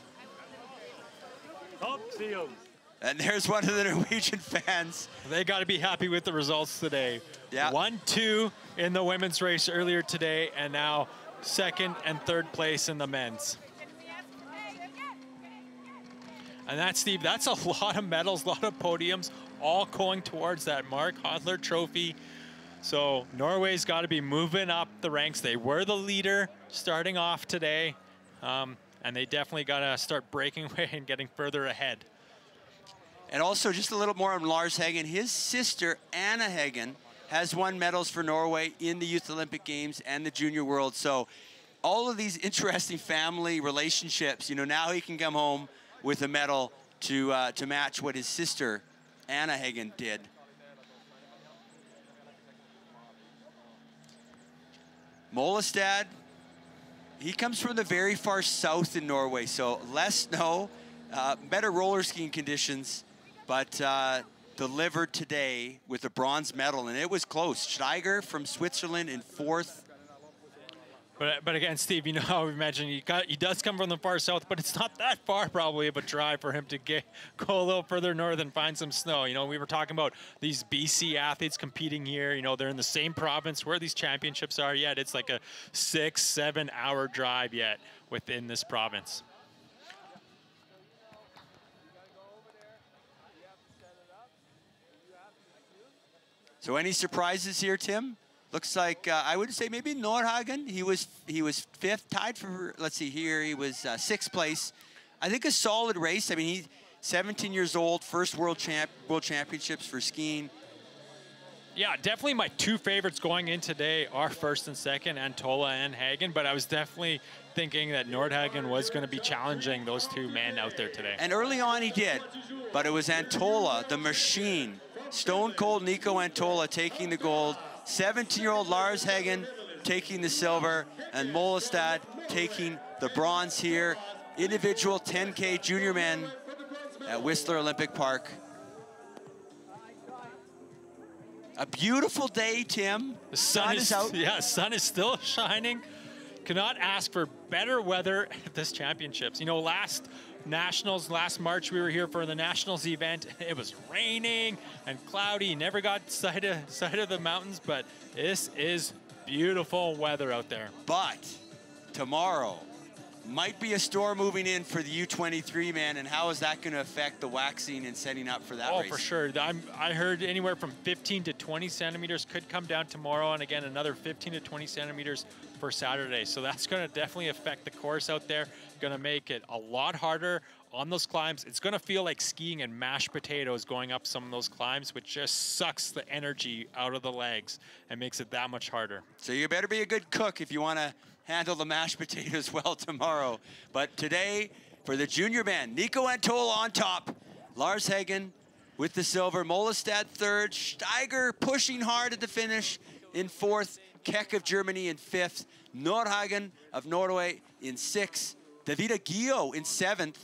And there's one of the Norwegian fans. They got to be happy with the results today. Yeah. One, two in the women's race earlier today, and now second and third place in the men's. And that's, Steve, that's a lot of medals, a lot of podiums, all going towards that Mark Hodler Trophy. So Norway's got to be moving up the ranks. They were the leader starting off today. Um, and they definitely got to start breaking away and getting further ahead. And also just a little more on Lars Hagen. His sister, Anna Hagen, has won medals for Norway in the Youth Olympic Games and the Junior World. So all of these interesting family relationships, you know, now he can come home with a medal to, uh, to match what his sister, Anna Hagen, did. Molestad. He comes from the very far south in Norway, so less snow, uh, better roller skiing conditions, but uh, delivered today with a bronze medal, and it was close. Steiger from Switzerland in fourth, But, but again, Steve, you know how we imagine he, got, he does come from the far south, but it's not that far probably of a drive for him to get, go a little further north and find some snow. You know, we were talking about these B C athletes competing here. You know, they're in the same province where these championships are, yet it's like a six, seven hour drive yet within this province. So any surprises here, Tim? Looks like uh, I would say maybe Nordhagen. He was he was fifth, tied for let's see here. He was uh, sixth place. I think a solid race. I mean, he's seventeen years old, first world champ world championships for skiing. Yeah, definitely my two favorites going in today are first and second, Anttola and Hagen. But I was definitely thinking that Nordhagen was going to be challenging those two men out there today. And early on he did, but it was Anttola, the machine, stone cold Niko Anttola taking the gold. seventeen-year-old Lars Hagen taking the silver, and Mollestad taking the bronze here. Individual ten K junior men at Whistler Olympic Park. A beautiful day, Tim. The sun, sun is, is out. Yeah, sun is still shining. Cannot ask for better weather at this championships. You know, last Nationals, last March we were here for the Nationals event. It was raining and cloudy, never got sight of, sight of the mountains, but this is beautiful weather out there. But tomorrow might be a storm moving in for the U twenty-three man, and how is that going to affect the waxing and setting up for that oh, race? Oh, for sure. I'm, I heard anywhere from fifteen to twenty centimeters could come down tomorrow, and again another fifteen to twenty centimeters for Saturday. So that's going to definitely affect the course out there. Going to make it a lot harder on those climbs. It's going to feel like skiing and mashed potatoes going up some of those climbs, which just sucks the energy out of the legs and makes it that much harder. So you better be a good cook if you want to handle the mashed potatoes well tomorrow. But today, for the junior men, Niko Anttola on top, Lars Hagen with the silver, Mollestad third, Steiger pushing hard at the finish in fourth, Keck of Germany in fifth, Nordhagen of Norway in sixth, Davida Gio in seventh.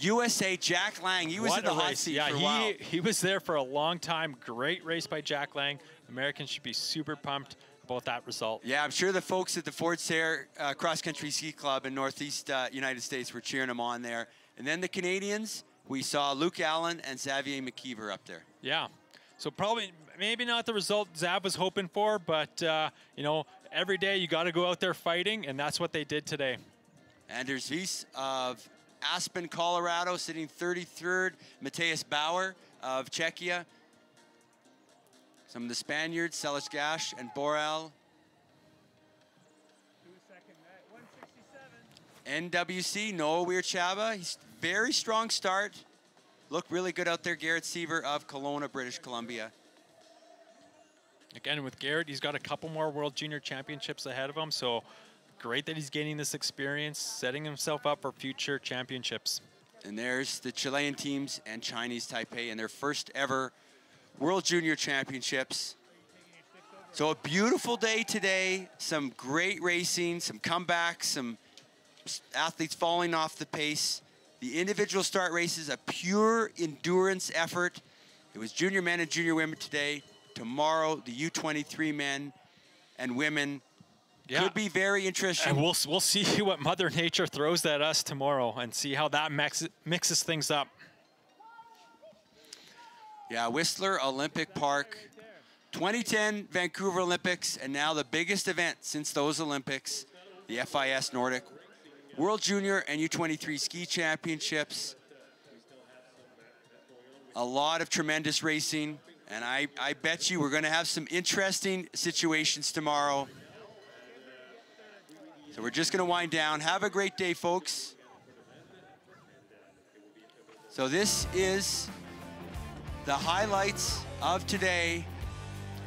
U S A Jack Lang, he was what in the hot seat yeah, for a he, while. He was there for a long time. Great race by Jack Lang. Americans should be super pumped about that result. Yeah, I'm sure the folks at the Fort Sayre uh, Cross Country Ski Club in Northeast uh, United States were cheering him on there. And then the Canadians, we saw Luke Allen and Xavier McKeever up there. Yeah, so probably maybe not the result Zab was hoping for, but uh, you know, every day you got to go out there fighting, and that's what they did today. Anders Vies of Aspen, Colorado, sitting thirty-third. Mathias Bauer of Czechia. Some of the Spaniards, Selasgash and Borel. N W C, Noah Weir-Chaba. He's very strong start. Looked really good out there. Garrett Seaver of Kelowna, British Columbia. Again, with Garrett, he's got a couple more World Junior Championships ahead of him, so great that he's gaining this experience, setting himself up for future championships. And there's the Chilean teams and Chinese Taipei in their first ever World Junior Championships. So a beautiful day today, some great racing, some comebacks, some athletes falling off the pace. The individual start races, a pure endurance effort. It was junior men and junior women today. Tomorrow, the U twenty-three men and women. Yeah. Could be very interesting. And we'll, we'll see what Mother Nature throws at us tomorrow and see how that mix, mixes things up. Yeah, Whistler Olympic Park, twenty ten Vancouver Olympics, and now the biggest event since those Olympics, the F I S Nordic World Junior and U twenty-three Ski Championships. A lot of tremendous racing, and I, I bet you we're going to have some interesting situations tomorrow. So we're just gonna wind down. Have a great day, folks. So this is the highlights of today.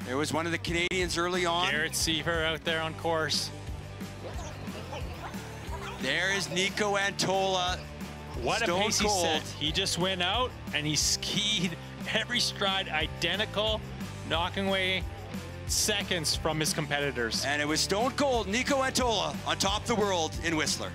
There was one of the Canadians early on. Garrett Seaver out there on course. There is Niko Anttola. What a pace he set. He just went out and he skied every stride identical, knocking away seconds from his competitors. And it was stone cold Niko Anttola on top of the world in Whistler.